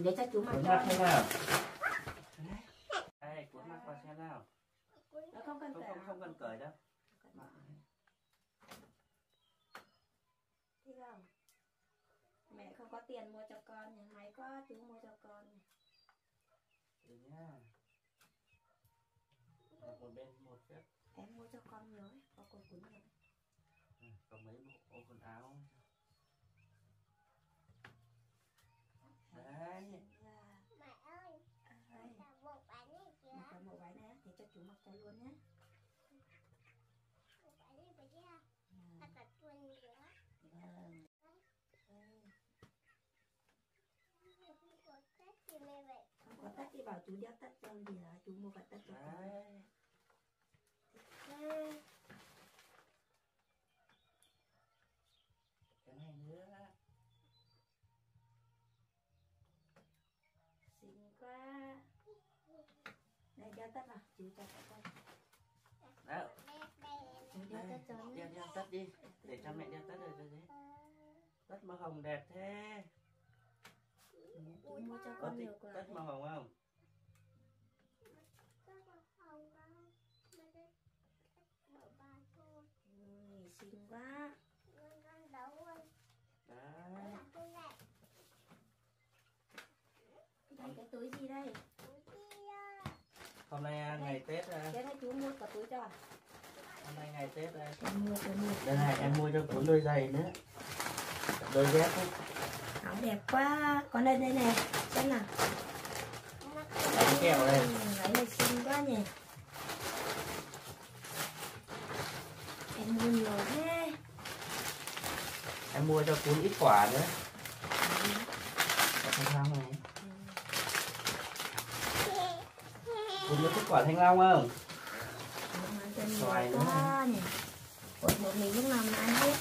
Để cho chú mặc cho nào. Đây, Cún mặc vào xem nào. Không cần cởi đâu. Mẹ không có tiền mua cho con nhỉ, máy quá chú mua cho con nhỉ. Được nha. Một bên một phép. Em mua cho con nhiều ấy, có quần cún nhiều. Ừ, có mấy bộ quần áo. Đấy. Mẹ ơi. Đây. Cả bộ váy này kìa. Cả bộ váy này thì cho chú mặc cho luôn nhé. bảo chú đeo tất cho thì là chú mua vật tất cho đấy. Cái này nữa xinh quá. Đây đeo tất vào, chú cho tất con. Đâu. Chú đeo tất cho đi. Đeo tất đi, để cho mẹ đeo tất rồi cho thế. Tất màu hồng đẹp thế. Chú mua cho con nhiều quà. Tất màu hồng không? Tất màu hồng không? Mà đây màu vàng thôi. Ui, xinh quá. Con đấu ơi. Đấy. Đây cái túi gì đây? Túi kia. Hôm nay ngày Tết. Cái này chú mua cả túi cho. Hôm nay ngày Tết đây. Đây này em mua cho cuốn đôi giày nữa. Đôi dép ấy. Áo đẹp quá. Con đây đây nè, xem nào. Bánh kẹo đây. Bánh này xinh quá nhỉ. Em mua nhiều thế. Em mua cho cuốn ít quả nữa. Quả thanh long này. Cuốn có thích quả thanh long không? Xoài nữa. Ôi một mình lúc nào mà ăn hết.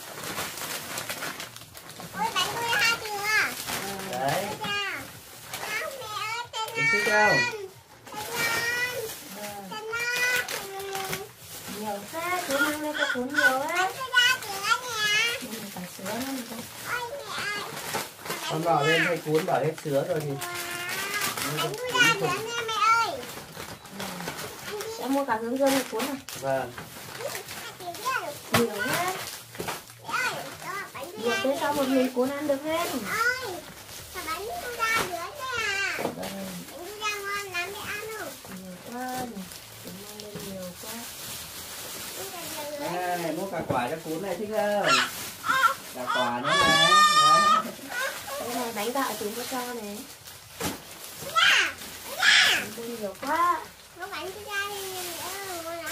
Ôi bánh tôi hai chừng à. Đấy. Không mẹ ơi, tên thích không? Tên non. Nhiều thế, chú mang lên cho cuốn nhiều á. Con bỏ lên hay cuốn bỏ hết sứa rồi thì em mua cả hướng dương hay cuốn này. Vâng. Nhiều hết. Nhiều thế sao một mình cuốn ăn được hết. Ôi, bánh đu ra nữa nè. Bánh đu ra ngon lắm để ăn không? Nhiều quá nhỉ. Chúng mang lên nhiều quá. Đây, mua cả quả cho cuốn này thích không? Là quả nữa này. Đây này bánh gạo chú có cho này. Bánh nhiều quá. Nó bánh cho ra đi ngon lắm. Bánh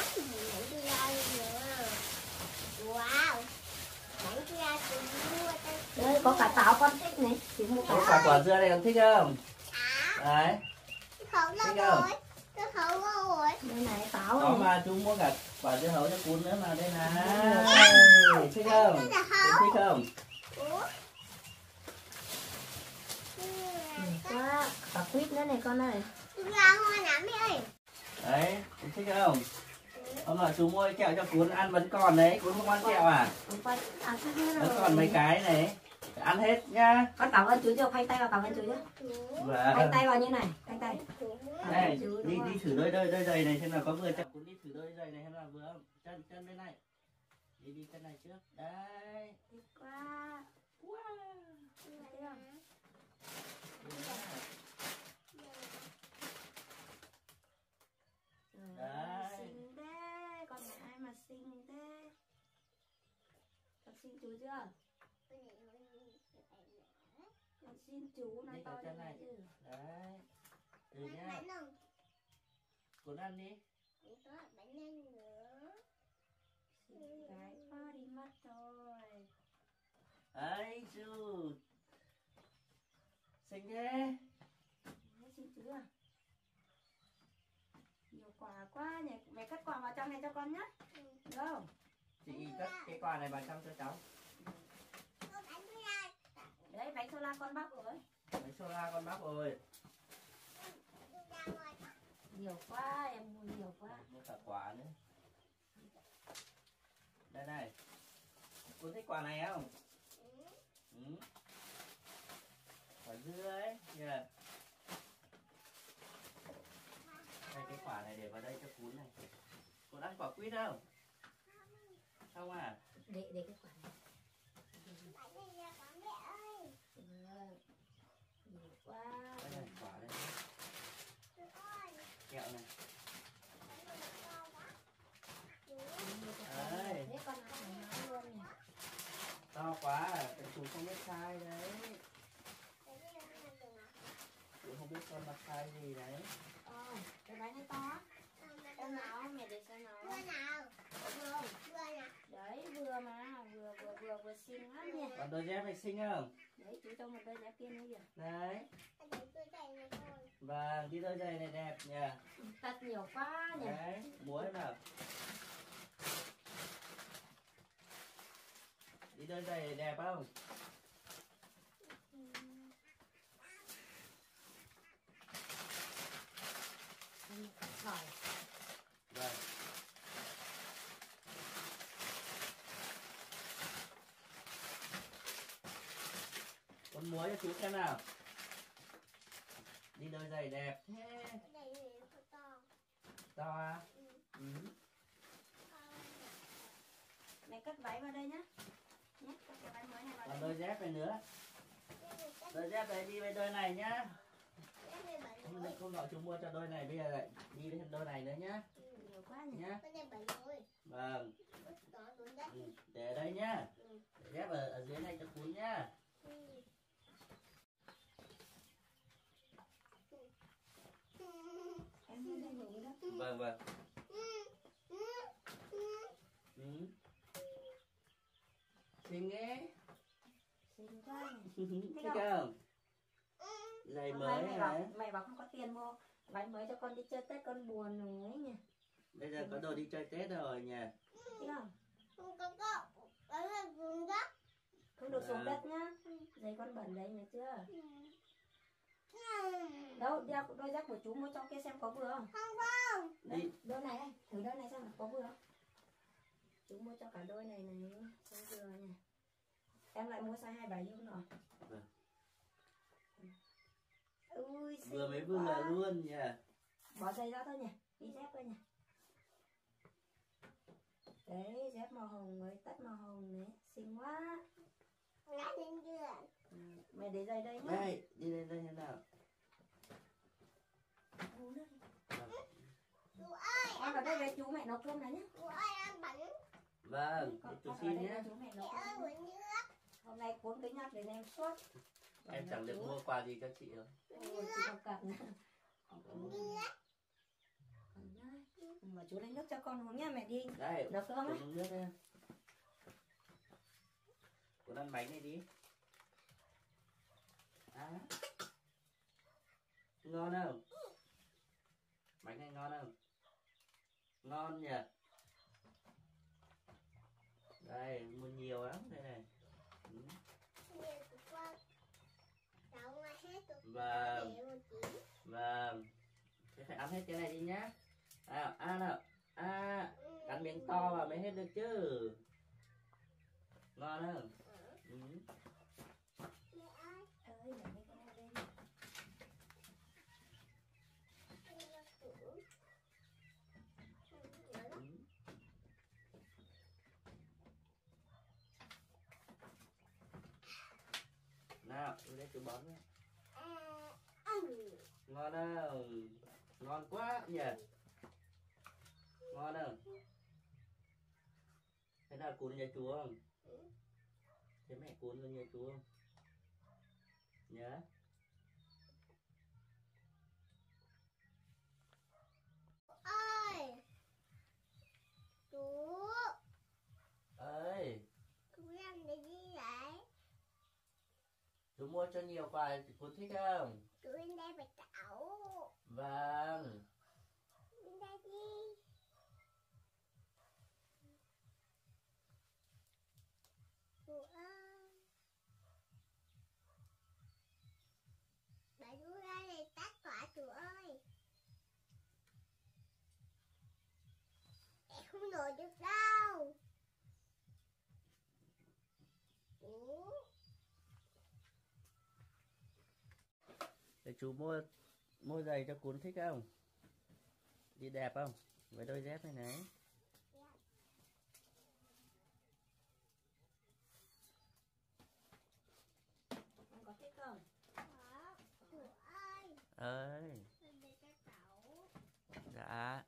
cho ra đi nữa. Wow. Bánh cho ra chú mua. Đây có cả táo con thích này. Chú mua cả. Có cả quả dưa này con thích không? Đấy. Không đâu rồi. Tôi hấu rồi. Đây này táo. Đó mà chú mua cả quả dưa hấu cho cuốn nữa mà đây này. Thích không? Thích không? Quá, cả quýt nữa này con ơi. Chú ngon lắm mẹ ơi. Đấy, thích không? Hôm nào chú mua kẹo cho cuốn ăn vẫn còn đấy, cuốn không ăn kẹo à? Vẫn còn mấy cái này, ăn hết nhá. Con cảm ơn chú cho, khoanh tay vào cảm ơn chú nhá. Khoanh tay vào như này, khoanh tay. Đây, đi thử đôi giày này xem là có vừa cho cuốn đi thử đôi giày này xem là vừa không? Chân bên này. Đi cái này trước. Đấy. Qua. Wow. Đấy. Xinh thế, con mẹ ai mà xinh thế. Con xin chú chưa? Con xin chú nói to cho mẹ chứ. Đấy. Từ nha. Con ăn đi. Có bánh nhanh nữa. Cái phá đi mất rồi. Ấy chú. Xinh thế. Xinh chú à. Nhiều quà quá nhỉ. Mẹ cắt quà vào trong này cho con nhé. Được không? Chị cắt cái quà này vào trong cho cháu. Đấy bánh sô-la con bóc rồi. Bánh sô-la con bóc rồi. Nhiều quá. Em mua nhiều quá. Mua cả quà nữa. Đây này. Cô thích quả này không? Ừ. Quả dưa ấy. Yeah. Đây cái quả này để vào đây cho cuốn này. Cô ăn quả quýt không? Không à? Để cái quả này. Nhiều quá. Đây này quả đây. Kẹo này. To quá, cái chú không biết sai đấy. Chú không biết con đặt sai gì đấy. Cái bánh này to. Con nào mẹ để xem nào. Vừa nào. Vừa. Vừa nào. Đấy vừa mà, vừa xinh lắm nha. Còn đôi dép này xinh không? Đấy, chú cho một đôi dép kia nữa kìa. Đấy. Anh thấy đôi giày này thôi. Vâng, cái đôi giày này đẹp nhỉ. Thật nhiều quá nhỉ. Đấy, múa thế nào. Đi đôi giày này đẹp không? Vâng. Con múa cho chú xem nào. Đi đôi giày đẹp thế. Giày to. To à? Ừ. Mẹ cất váy vào đây nhá. Nhé, cất cái váy mới này vào. Còn đôi dép này nữa. Đôi dép đấy đi với đôi này nhá. Không gọi chúng mua cho đôi này, bây giờ lại đi với đôi này nữa nhá. Nhiều quá nhá. Vâng. Để ở đây nhá. Để dép ở dưới này cho cuốn nhá. Vâng vâng. Ừ. Xinh ấy. Xinh quá. Thích không? Giày mới mày bảo, không có tiền mua váy mới cho con đi chơi Tết con buồn rồi ấy nhỉ. Bây giờ có đồ đi chơi Tết rồi nhỉ. Thích không? Không được xuống đất nhá. Giày con bẩn đấy nhỉ chưa? Đâu, đeo đôi dép của chú mua cho kia xem có vừa không? Không không. Đấy, đôi này đây, thử đôi này xem có vừa không? Chú mua cho cả đôi này này, xem vừa nhỉ. Em lại mua size 27 luôn rồi. Vâng. Ui, vừa mới vừa quá. Luôn nhỉ. Bỏ giày ra thôi nhỉ. Đi dép thôi nhỉ. Đấy, dép màu hồng với tất màu hồng đấy. Xinh quá. Mày để giày đây nhá. Đây, đi lên đây thế nào. Chú ơi, con ở đây với chú mẹ nấu cơm này nhá. Chú ơi, ăn bánh. Vâng, chú xin nhé. Mẹ ơi, uống nước. Hôm nay cuốn cái nhạc để em suốt. Em chẳng được mua quà gì cho chị rồi. Ôi, chị không cần. Mà chú lấy nước cho con uống nha, mẹ đi. Đây, được không á? Uống nước nha. Con ăn bánh này đi. À. Ngon không? Bánh này ngon không? Ngon nhỉ? Đây, mua nhiều lắm đây này. Ừ. Vâng. Vâng. Thế phải ăn hết cái này đi nhá. À, ăn nào. À, cắn miếng to vào mới hết được chứ. Ngon không? Ừ. Mẹ ơi. Ơi, để cái này lên. Nào, tôi lấy cái bón. Ngon không? Ngon quá nhỉ. Ngon không? Thế nào cuốn nhà chú không? Thế mẹ cuốn cho nhà chú không? Nhớ. Ơi. Chú. Ơi. Chú làm cái gì vậy? Chú mua cho nhiều quà, chú thích không? Chú lên đây phải cạo. Vâng. Lên đây đi. Chú ơi. Để chú ra đây tắt quả chú ơi. Em không đổi được đâu. Chú. Để chú mua giày cho cuốn thích không? Đi đẹp không? Với đôi dép này này. Con có thích không? Có. Chú ơi. Ơi. Dạ.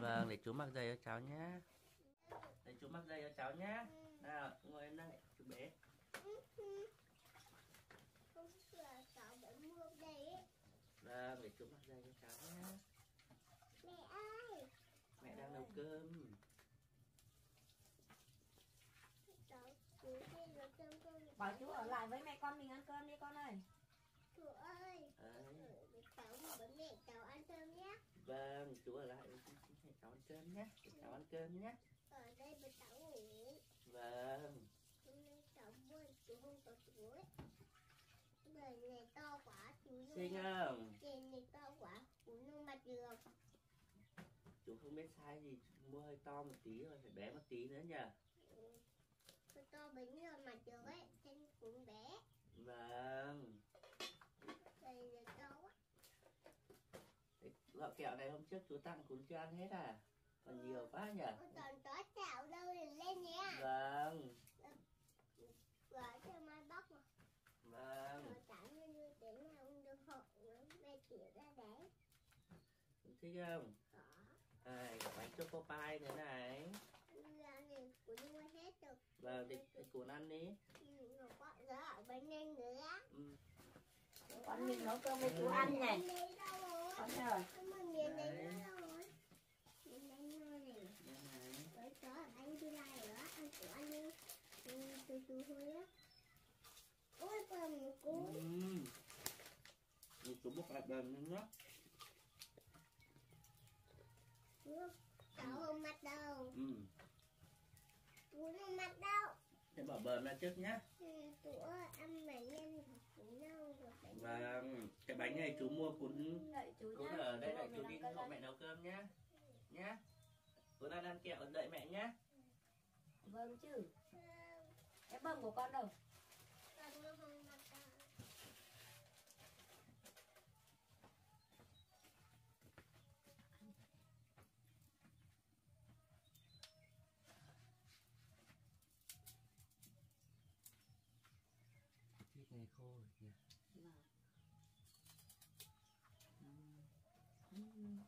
Vâng, để chú mặc giày cho cháu nhé. Để chú mặc giày cho cháu nhé. Nào, ngồi em đây, chú bé. Cháu để mua đây ấy. Vâng, để chú mặc giày cho cháu nhé. Mẹ ơi. Mẹ đang nấu cơm. Cháu, chú đi nấu cơm cho mẹ. Bảo chú ở lại với mẹ con mình ăn cơm đi con ơi. Chú ơi, cháu cháu ăn cơm nhé. Vâng, chú ở lại với cháu ăn cơm nhé. Cháu ăn cơm nhé. Ở đây với cháu ngủ. Vâng. Hôm nay cháu buồn, chú không có chú ấy. Đời này to quá, chú xinh không? Đời này to quá, chú nương mặt đường. Chú không biết sai gì, mua hơi to một tí rồi, phải bé một tí nữa nhờ. Hơi to bánh rồi mặt đường ấy, chân cũng bé. Vâng. Đời này to quá. Gạo kẹo này hôm trước chú tặng cũng chưa ăn hết à? Còn nhiều quá nhỉ? Còn có chảo đâu liền lên nhé. Vâng. Vợ cho mai bóc mà. Vâng. Rồi tặng cho nuôi tiếng nào không được hộp nữa. Mẹ chịu ra đấy. Cũng thích không? Có. Đây, có bánh choco pie nữa này. Ra này cuốn mua hết được. Vâng, thì cuốn ăn đi. Ừ, nó có giỏ bánh lên nữa. Ừ. Con mình nấu cơm với chú ăn này. Con rồi. Con mình miếng đấy nữa đâu rồi. Miếng đấy nữa này. Với chó ở bánh đi lại nữa. Ăn chú ăn đi. Từ thôi á. Ôi con cú. Chú bốc lại đờn lên nhá. Cháu không mặt đâu. Chú không mặt đâu. Thế bỏ bờn ra trước nhá. Chú ơi, ăn bánh em cũng đâu. Và cái bánh này chú mua cuốn. Cuốn ở đây là chú đi hộ mẹ nấu cơm nhá. Nhá. Cuốn ăn kẹo đợi mẹ nhá. Vâng chứ. Cái bầm của con đâu? Thịt này khô rồi kìa. Ơi chú ơi.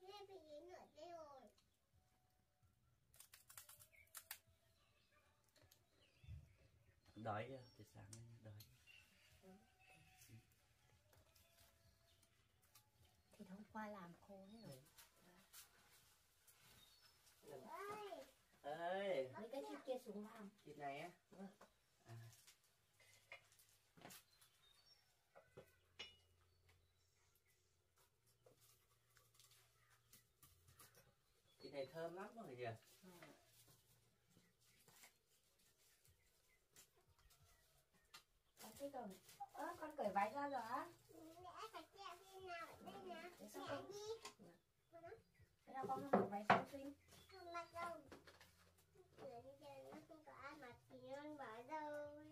Nghe bị dính ở đây rồi. Đói từ sáng nay đói. Thịt hôm qua làm khô hết rồi. Chú ơi. Mấy cái thịt kia xuống làm. Thịt này á? Cái này thơm lắm rồi kìa. Con thích rồi. Ơ, con cởi váy ra rồi á. Mẹ phải treo cái nào ở đây nè. Mẹ đi. Thế nào con không cởi váy xinh xinh? Không mặc đâu. Người đi chơi nó không có ai mặc thì nó bỏ đâu.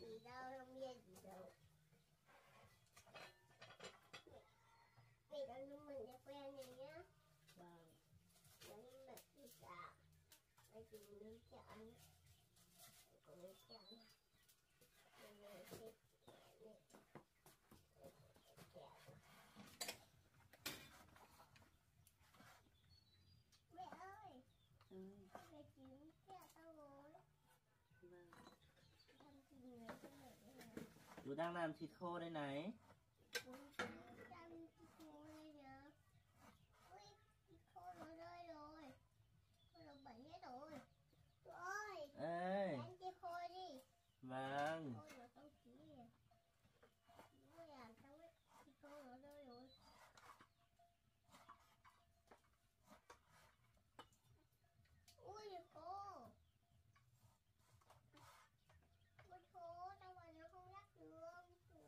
Gì đâu, không biết gì đâu. Mẹ đã dùng mình để quen này nhá. Vâng. Mình bật đi chợ. Bây giờ mình chợ ăn. Còn mình chợ ăn. Mình lấy thịt kẹo này. Kẹo. Mẹ ơi. Mẹ chỉ muốn kẹo tao rồi. Vâng. Chú đang làm thịt khô đây này. Chú đang làm thịt khô đây nè. Khô nó rơi rồi. Khô nó bẩn hết rồi. Chú ơi. Ê. Đánh cái khô đi. Vâng. Khô nó không chỉ nè. Nó làm xong ấy. Khô nó rơi rồi. Ui khô. Ui khô. Trong mà nó không lắc được. Ui.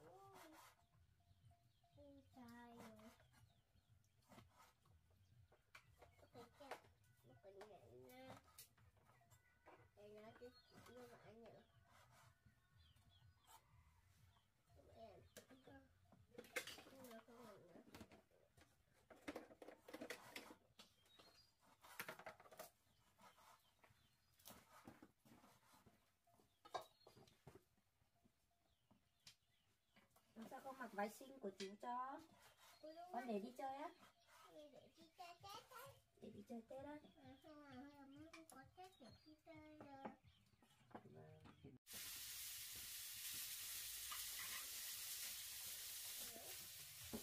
mặc váy xinh của chú cho. Con để đi chơi á. Để đi chơi Tết á. Để đi chơi Tết á. Không à, không có Tết để đi chơi rồi.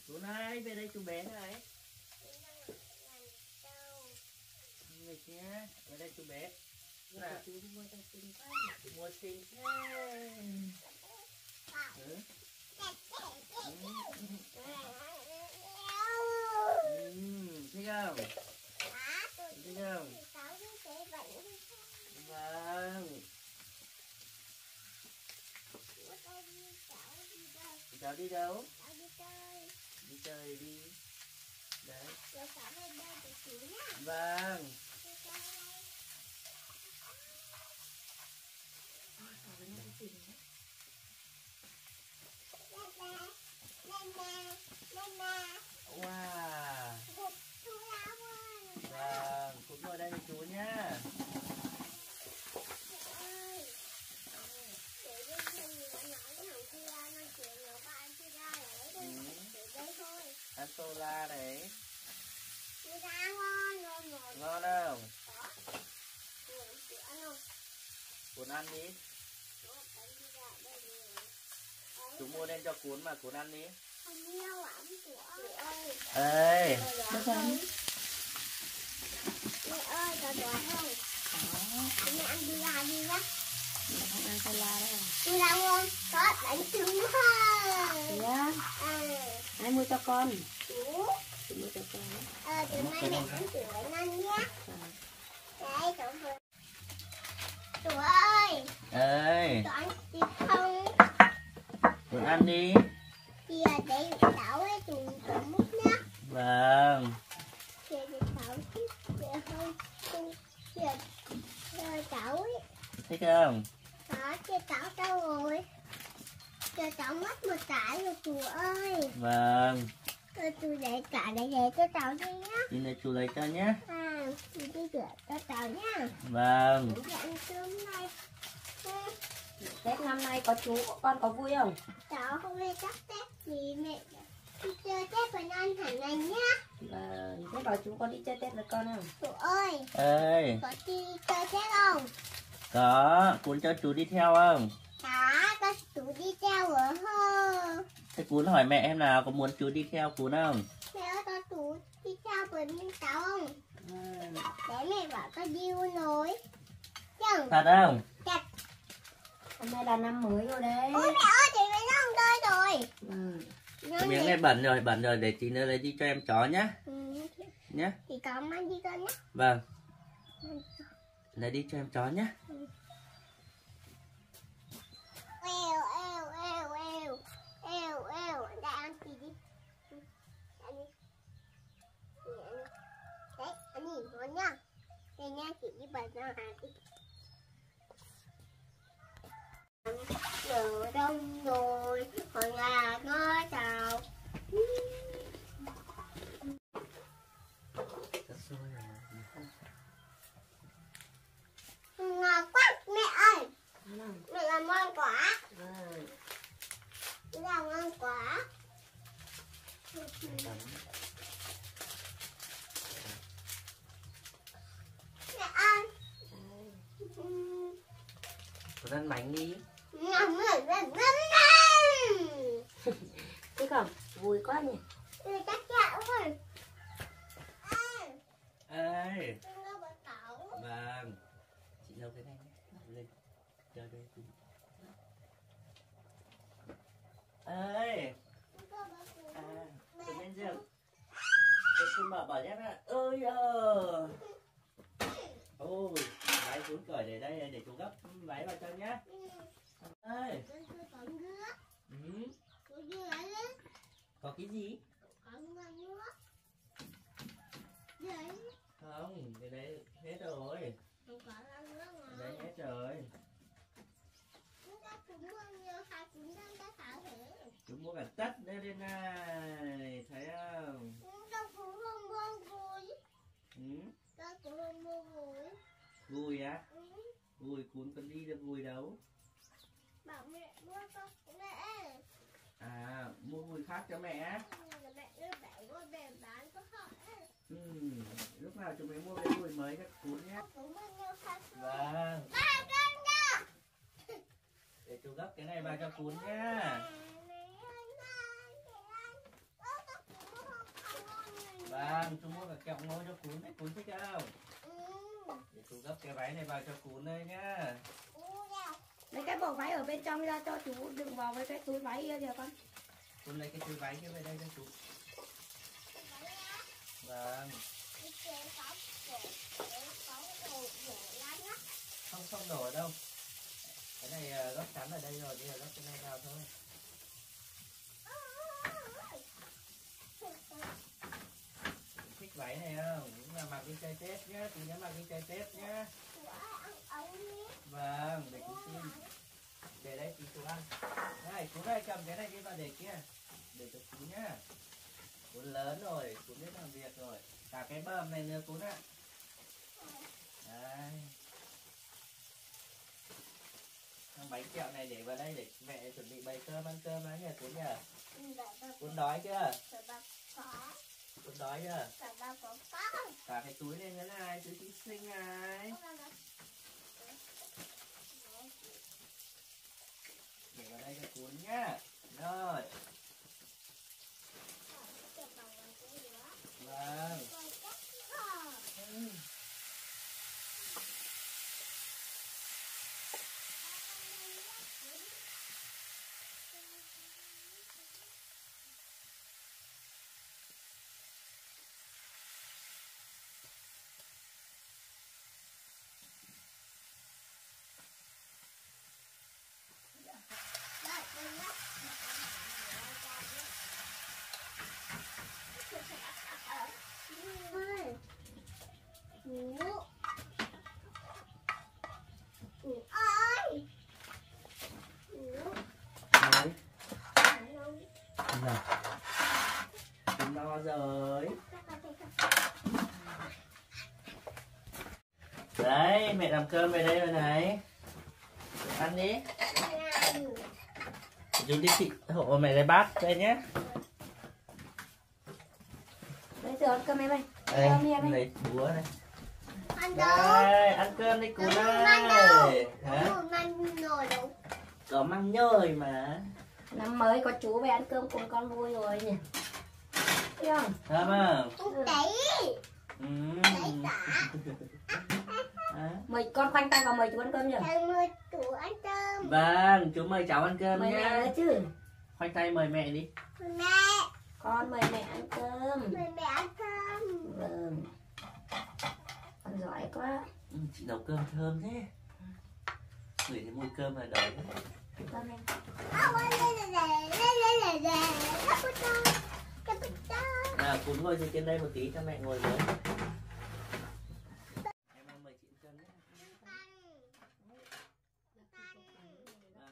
Chú này, về đây chú bé này. Người kia, về đây chú bé. Là chú mua cho xinh quá. Chú mua xinh quá. Ừ. Thích không? Thích không? Vâng. Cháu đi đâu? Cháu đi chơi. Đi chơi đi. Đấy. Cháu lên đây để chú nhá. Vâng. Wow. Vâng, cũng ngồi đây với chú nhá. Ăn tô la đấy. Ngon không? Cuốn ăn đi. Chú mua lên cho cuốn mà cuốn ăn đi. Ê. Mẹ ơi, có đói không? Có. Mẹ ăn tô la đi nhá. Mẹ ăn tô la đây. Tô la ngon, có bánh trứng không? Dạ. Ai mua cho con? Chú. Chú mua cho con. Từ nay mẹ ăn sữa ăn nhá. Đấy, cháu vừa. Chú ơi. Ê. Chú ăn gì không? Chú ăn đi. Kìa, để cháu ấy chú múc nhá. Vâng. Kìa, để cháu chứ. Kìa, không. Kìa, cháu ấy. Thích không? Đó, kìa cháu đâu rồi? Cho cháu mất một cái rồi chú ơi. Vâng. Chú để cả để cho cháu đi nhá. Đi để chú lấy cho nhá. À, chú đi rửa cho cháu nhá. Vâng. Tết năm nay có chú, con có vui không? Cháu không hay cắt Tết gì mẹ. Đi chơi Tết với con Thản Anh nhá. Vâng. Thế bảo chú có đi chơi Tết với con không? Chú ơi. Ê. Có đi chơi Tết không? Có. Cuốn cho chú đi theo không? Chú đi theo ở hơ. Thế Cún hỏi mẹ em nào có muốn chú đi theo Cún không? Mẹ ơi, con chú đi theo với cháu không? Để mẹ bảo con đi u nối. Thật không? Thật. Hôm nay là năm mới rồi đấy. Ôi mẹ ơi, chị mới xong đây rồi. Cái miếng này bẩn rồi để tí nữa lấy đi cho em chó nhá. Nhá. Thì có mang đi con nhá. Vâng. Lấy đi cho em chó nhá. Trời đông rồi, còn là ngó chào. Ngon quá mẹ ơi. Mẹ làm ngon quá. Mẹ làm ngon quá. Mẹ ăn. Con ăn bánh đi. Thích không? Vui quá nhỉ. Chắc chạo thôi. Ê. Vâng. Chị nấu cái này nhé. Chờ đây. Ê. Từ bên giường. Để tôi mở bỏ dép ra. Ôi giời. Ôi. Váy cuốn cởi để đây để chú gấp váy vào cho nhé. Ê. Có cái gì? Không, cái đấy hết rồi. Đấy hết rồi. Chúng mua cả tất đây lên này, thấy không? Vui á? Vui cuốn con đi ra vui đâu? Bảo mẹ mua con mẹ. À, mua khác cho mẹ. Lúc nào chúng mình mua cái đuôi mới các chú nhé. Vâng. Để chú gấp cái này vào cho cún nha. Vâng, chú mua cả kẹo ngô cho cún đấy, cún thích không? Để chú gấp cái váy này vào cho cún đây nhá. Lấy cái bộ váy ở bên trong ra cho chú, đựng vào với cái túi váy kia kìa con. Cún lấy cái túi váy kia về đây cho chú. Vâng. Không đổ ở đâu. Cái này gấp sẵn ở đây rồi, bây giờ gấp cái này vào thôi. Thích váy này không? Cũng là mặc đi chơi Tết nhá, chú nhớ mặc đi chơi Tết nhá. Vâng, để chú xin. Để đấy tí chú ăn. Này, chú này cầm cái này đi vào để kia. Để cho chú nhá. Cún lớn rồi, cún biết làm việc rồi. Cả cái bờm này nữa cún ạ. Đấy. Bánh kẹo này để vào đây để mẹ chuẩn bị bày cơm, ăn cơm đấy nhỉ cún nhỉ? Cún đói chưa? Cún đói chưa? Cả cái túi này nữa này, túi tí xinh này. Để vào đây cho cún nhá. Rồi. Vâng. Rồi. Đấy, mẹ làm cơm về đây rồi này. Ăn đi. Chú đi chị hộ mẹ lấy bát đây nhé. Lấy rửa cơm em ơi. Lấy búa này. Ăn đây, ăn cơm đi cún ơi. Có măng nhồi mà. Năm mới có chú về ăn cơm cùng con vui rồi nhỉ. Thơm không? Mời con khoanh tay vào mời chú ăn cơm chưa? Mời chú ăn cơm. Vâng, chú mời cháu ăn cơm mời nhá. Mời mẹ nữa chứ. Khoanh tay mời mẹ đi. Mời mẹ. Con mời mẹ ăn cơm. Mời mẹ ăn cơm. Vâng. Con giỏi quá. Chị nấu cơm thơm thế. Người thấy mùi cơm là đói thế. Cơm em. À, cún ngồi trên đây một tí cho mẹ ngồi với. Em ăn mời chị cân nhé. Rồi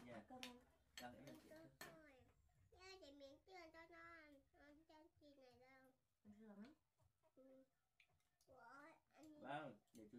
nhỉ. Đang em chị cân. Nha để miếng tiền cho con. Con chân chị này đâu. Được. Vâng, để chú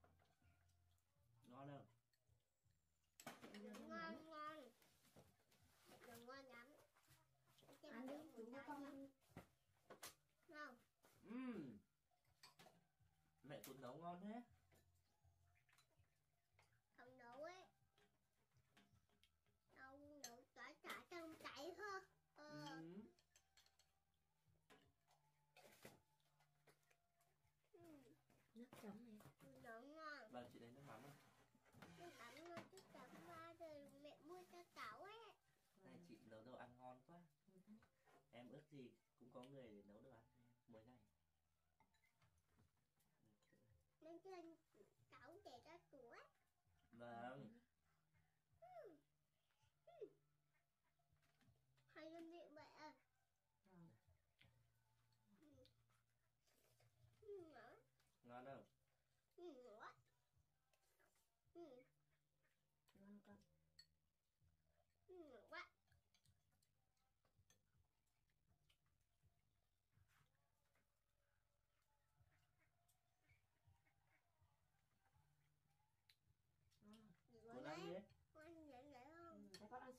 Ngon, ngon. Đừng ngon lắm. Ăn đi, chúng con ăn. Ngon. Mẹ cũng nấu ngon thế. Không nấu ấy. Không nấu tỏi chả trong cháy thôi. Vâng, chị lấy nước mắm không? Nước mắm ngon chút chấm ra rồi mẹ mua cho cháu ấy. Này chị nấu đồ ăn ngon quá. Em ước gì cũng có người để nấu đồ ăn mỗi ngày. Nên cho cháu để cho chú ấy. Vâng. Hay là mẹ vậy à? Ngon không? Ngon quá.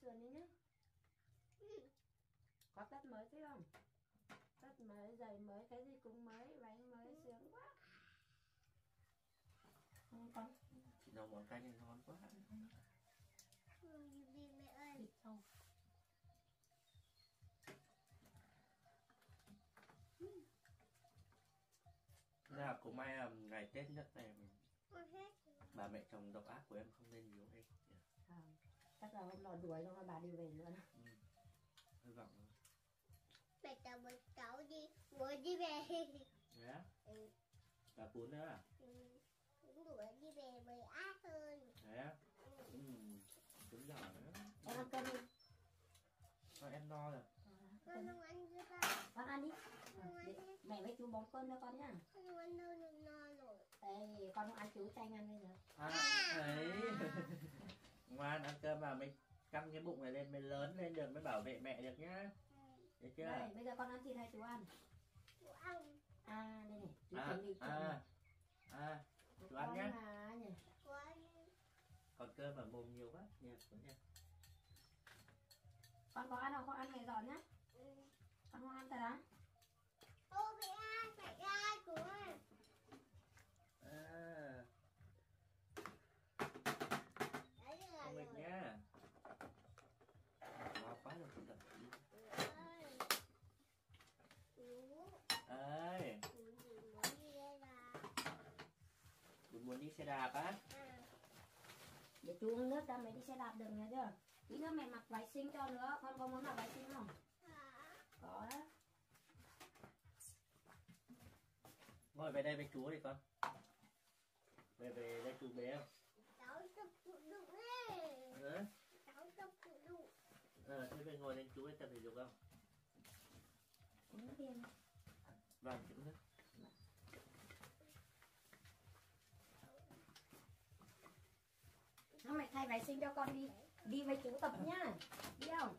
sườn đi nhá. Có Tết mới thấy không? Tết mới, giày mới, cái gì cũng mới, bánh mới, sướng quá. Không con, chị nấu món canh này ngon quá. Mẹ ơi. Thịt sâu. Là cũng may là ngày Tết nhất này mình bà mẹ chồng độc ác của em không nên yếu em. À, chắc là hôm nọ đuổi xong rồi bà đi về luôn. Hy vọng rồi. Mẹ chồng mình cháu đi, muốn đi về. Thế á? Ừ. Bà cuốn nữa à? Ừ. Cũng đuổi đi về mới ác hơn. Thế á? Ừ. Cũng giỏi nữa. Em ăn cơm đi. Thôi em no rồi. Con không ăn chưa ta? Con ăn đi. Mẹ với chú bốn cơm cho con nhá. Con không ăn đâu, no rồi. Ê, con không ăn chú canh ăn bây giờ. Ăn đấy. Ngoan ăn cơm mà mình căng cái bụng này lên mới lớn lên được, mới bảo vệ mẹ được nhá. Đấy chưa? Đây, bây giờ con ăn thịt hay chú ăn? Chú ăn. À đây này, chú chuẩn bị chú ăn nhá. Còn cơm mà mồm nhiều quá nha, xuống nha. Con có ăn không? Con ăn này giòn nhá. Ừ. Con không ăn thật á? Ô mẹ ơi, phải ra chú ơi. À. Đấy là rồi. Mình nhá. Quá quá rồi không được. Ơi. Chú muốn đi xe đạp á? À. Để chú uống nước ra mới đi xe đạp được nghe chưa? Tí nữa mẹ mặc váy xinh cho nữa, con có muốn mặc váy xinh không? Có đó. Ngồi về đây với chú đi con. Về đây chú bé không? Cháu tập phụ đụng đấy. Cháu tập phụ đụng. Thế về ngồi lên chú đi tập thể dục không? Uống nước đi. Vâng, chị uống nước. Nó mày thay váy xinh cho con đi. Đi với chú tập nhá. Đi không?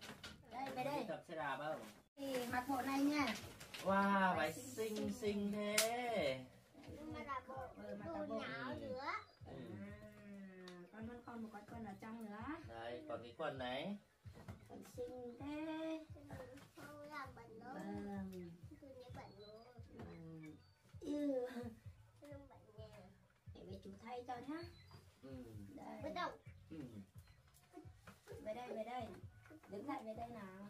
Đây, về đây. Đi tập xe đạp không? Thì mặc bộ này nha. Wow, váy xinh xinh thế. Mà là bộ đồ nhỏ nữa. Con hơn con một cái quần ở trong nữa. Đây, còn cái quần này. Quần xinh thế. Không làm bẩn đâu. Tôi nhớ bẩn luôn. Ừ. Tôi không bẩn nha. Để với chú thay cho nhá. Đây. Bắt đầu. Về đây, đứng lại về đây nào.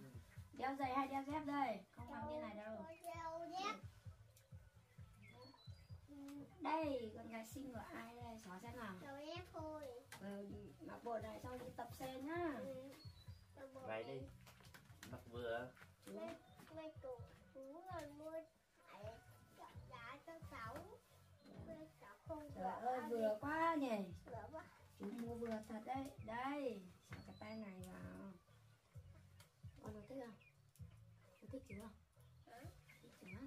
Đeo giày hay đeo dép đây? Không mặc như này đâu. Đeo dép. Đây, con gái xinh của ai đây? Xóa xem nào. Đeo dép thôi. Mặc bộ này xong đi tập xe nhá. Vậy đi. Mặc vừa. Mấy tuổi chú rồi mua phải chọn giá cho cháu. Cháu không vừa. Vừa quá nhỉ. Vừa quá. Chú mua vừa thật đấy. Đây, xỏ cái tay này vào. Con thích không? Con thích chú không? Thích chú á?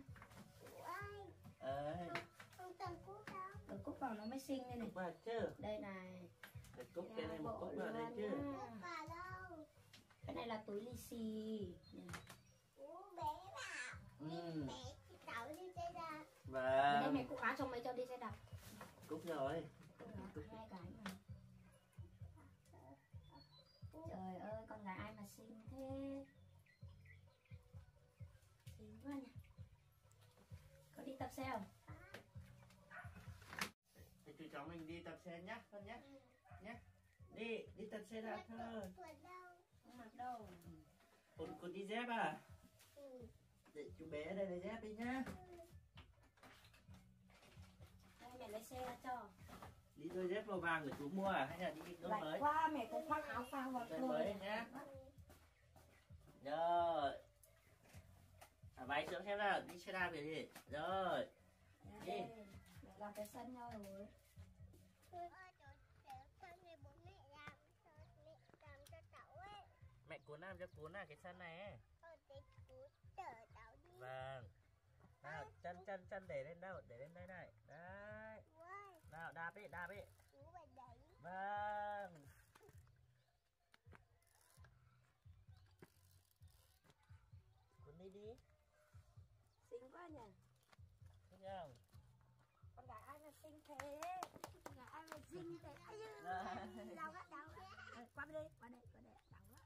Chú ơi. Không cần cúp đâu. Cần cúp vào nó mới xinh đây này. Cúp chứ. Đây này. Cần cúp cái này một cúp vào đây chứ. Cúp vào đâu. Cái này là túi lì xì. Chú bé vào. Bé thì cháu đi xe đạp. Vâng. Đây mẹ cúp áo xong mày cho đi xe đạp. Cúp rồi. Hai cái mà. Trời ơi, con gái ai mà xinh thế. Xinh quá nhỉ. Có đi tập xe không? Thì chú cháu mình đi tập xe nhá, con nhá. Nhá. Đi tập xe đạp thôi. Không mặc đâu. Con đi dép à? Để chú bé ở đây lấy dép đi nhá. Đây mẹ lấy xe ra cho. Đi đôi dép màu vàng của chú mua à? Hay là đi đôi mới? Lại qua mẹ cũng khoác áo phao vào đôi mới nhá. Rồi. À, váy xuống xem nào, đi xe đạp kìa gì. Rồi. Đi. Mẹ làm cái sân nhau rồi. Mẹ cuốn làm cho cuốn là cái sân này. Vâng. Nào, chân để lên đâu, để lên đây này. Đấy. Nào, đạp đi vâng. Cuốn đi đi. Xinh quá nhỉ. Xinh không? Con gái ai mà xinh thế. Con gái ai mà xinh thế. Ai dư, lòng á, đau quá. Qua bên đây, qua đây, qua đây, đau quá.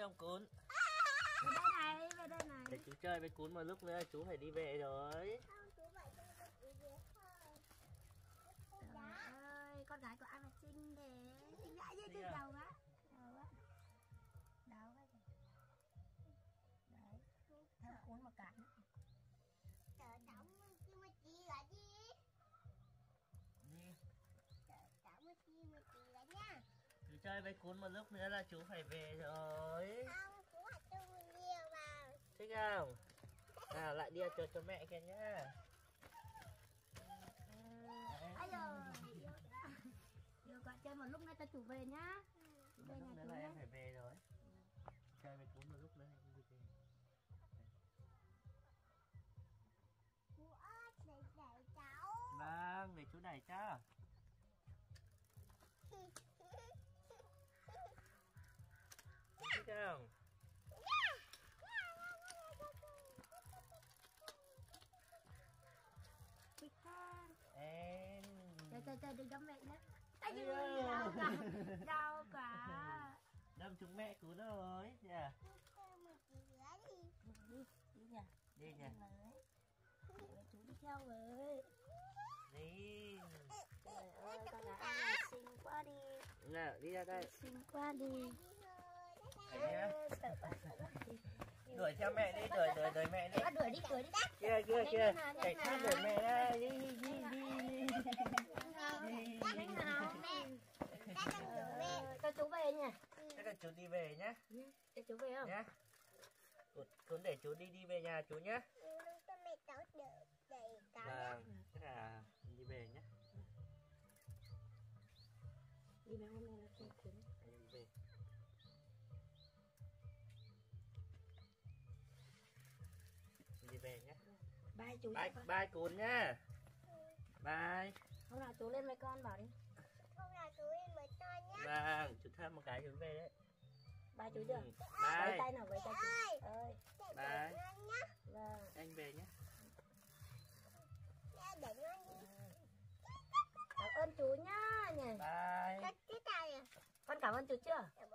chứ ông Cún. Về đây này, về đây này. Để chú chơi với Cún một lúc nữa, chú phải đi về rồi. Không, chú phải đi về thôi. Trời ơi, con gái của anh là xinh thế. Xinh gãi như trên đầu á. Đầu á. Đầu á. Đấy, thằng Cún một cái. Trời đóng chứ mà chị gọi gì? Gì? Chú chơi với Cún một lúc nữa là chú phải về rồi. Không, chú hãy cho mình nhiều vào. Thích không? Nào lại đi cho mẹ kia nhá. Điều gọi chơi một lúc nữa ta chủ về nhá. Chú về nhà chú. Em phải về rồi. Chơi với Cún một lúc nữa em đi về. Chú ơi, đẩy cháu. Vâng, để chú đẩy cháu. Thích không? Thích không? Em... Trời đừng đâm mẹ nhé. Ây dồi ôi, đau quá. Đau quá. Đâm chúng mẹ Cún rồi. Dạ. Đi, đi nha. Đi nha. Chú đi theo với. Đi. Trời ơi, con gái anh này xinh quá đi. Nào, đi ra đây. Xinh quá đi. Đuổi theo mẹ đi, đuổi mẹ đi. Đuổi đi, đuổi đi. Kia, kia, kia. Chạy theo đuổi mẹ ra. Đi, đi, đi. Đi. Cho chú về nha. Cho chú đi về nhá. Cho chú về không? Nhá. Cún để chú đi về nhà chú nhá. Cho mẹ cháu đẩy cháu nhá. Thế là đi về nhá. Đi về hôm nay là con Cún. Đi về. Đi về nhé. Bye chú. Bye Cún nhá. Bye. Hôm nào chú lên với con bảo đi. Hôm nào chú lên với con nhá. Vâng, chú thơm một cái chú về đấy. Bye chú chưa? Bye. Với tay nào với tay chú. Ơi. Bye. Vâng. Anh về nhé. Để ngon đi. Cảm ơn chú nhá. Bye. Con cảm ơn chú chưa?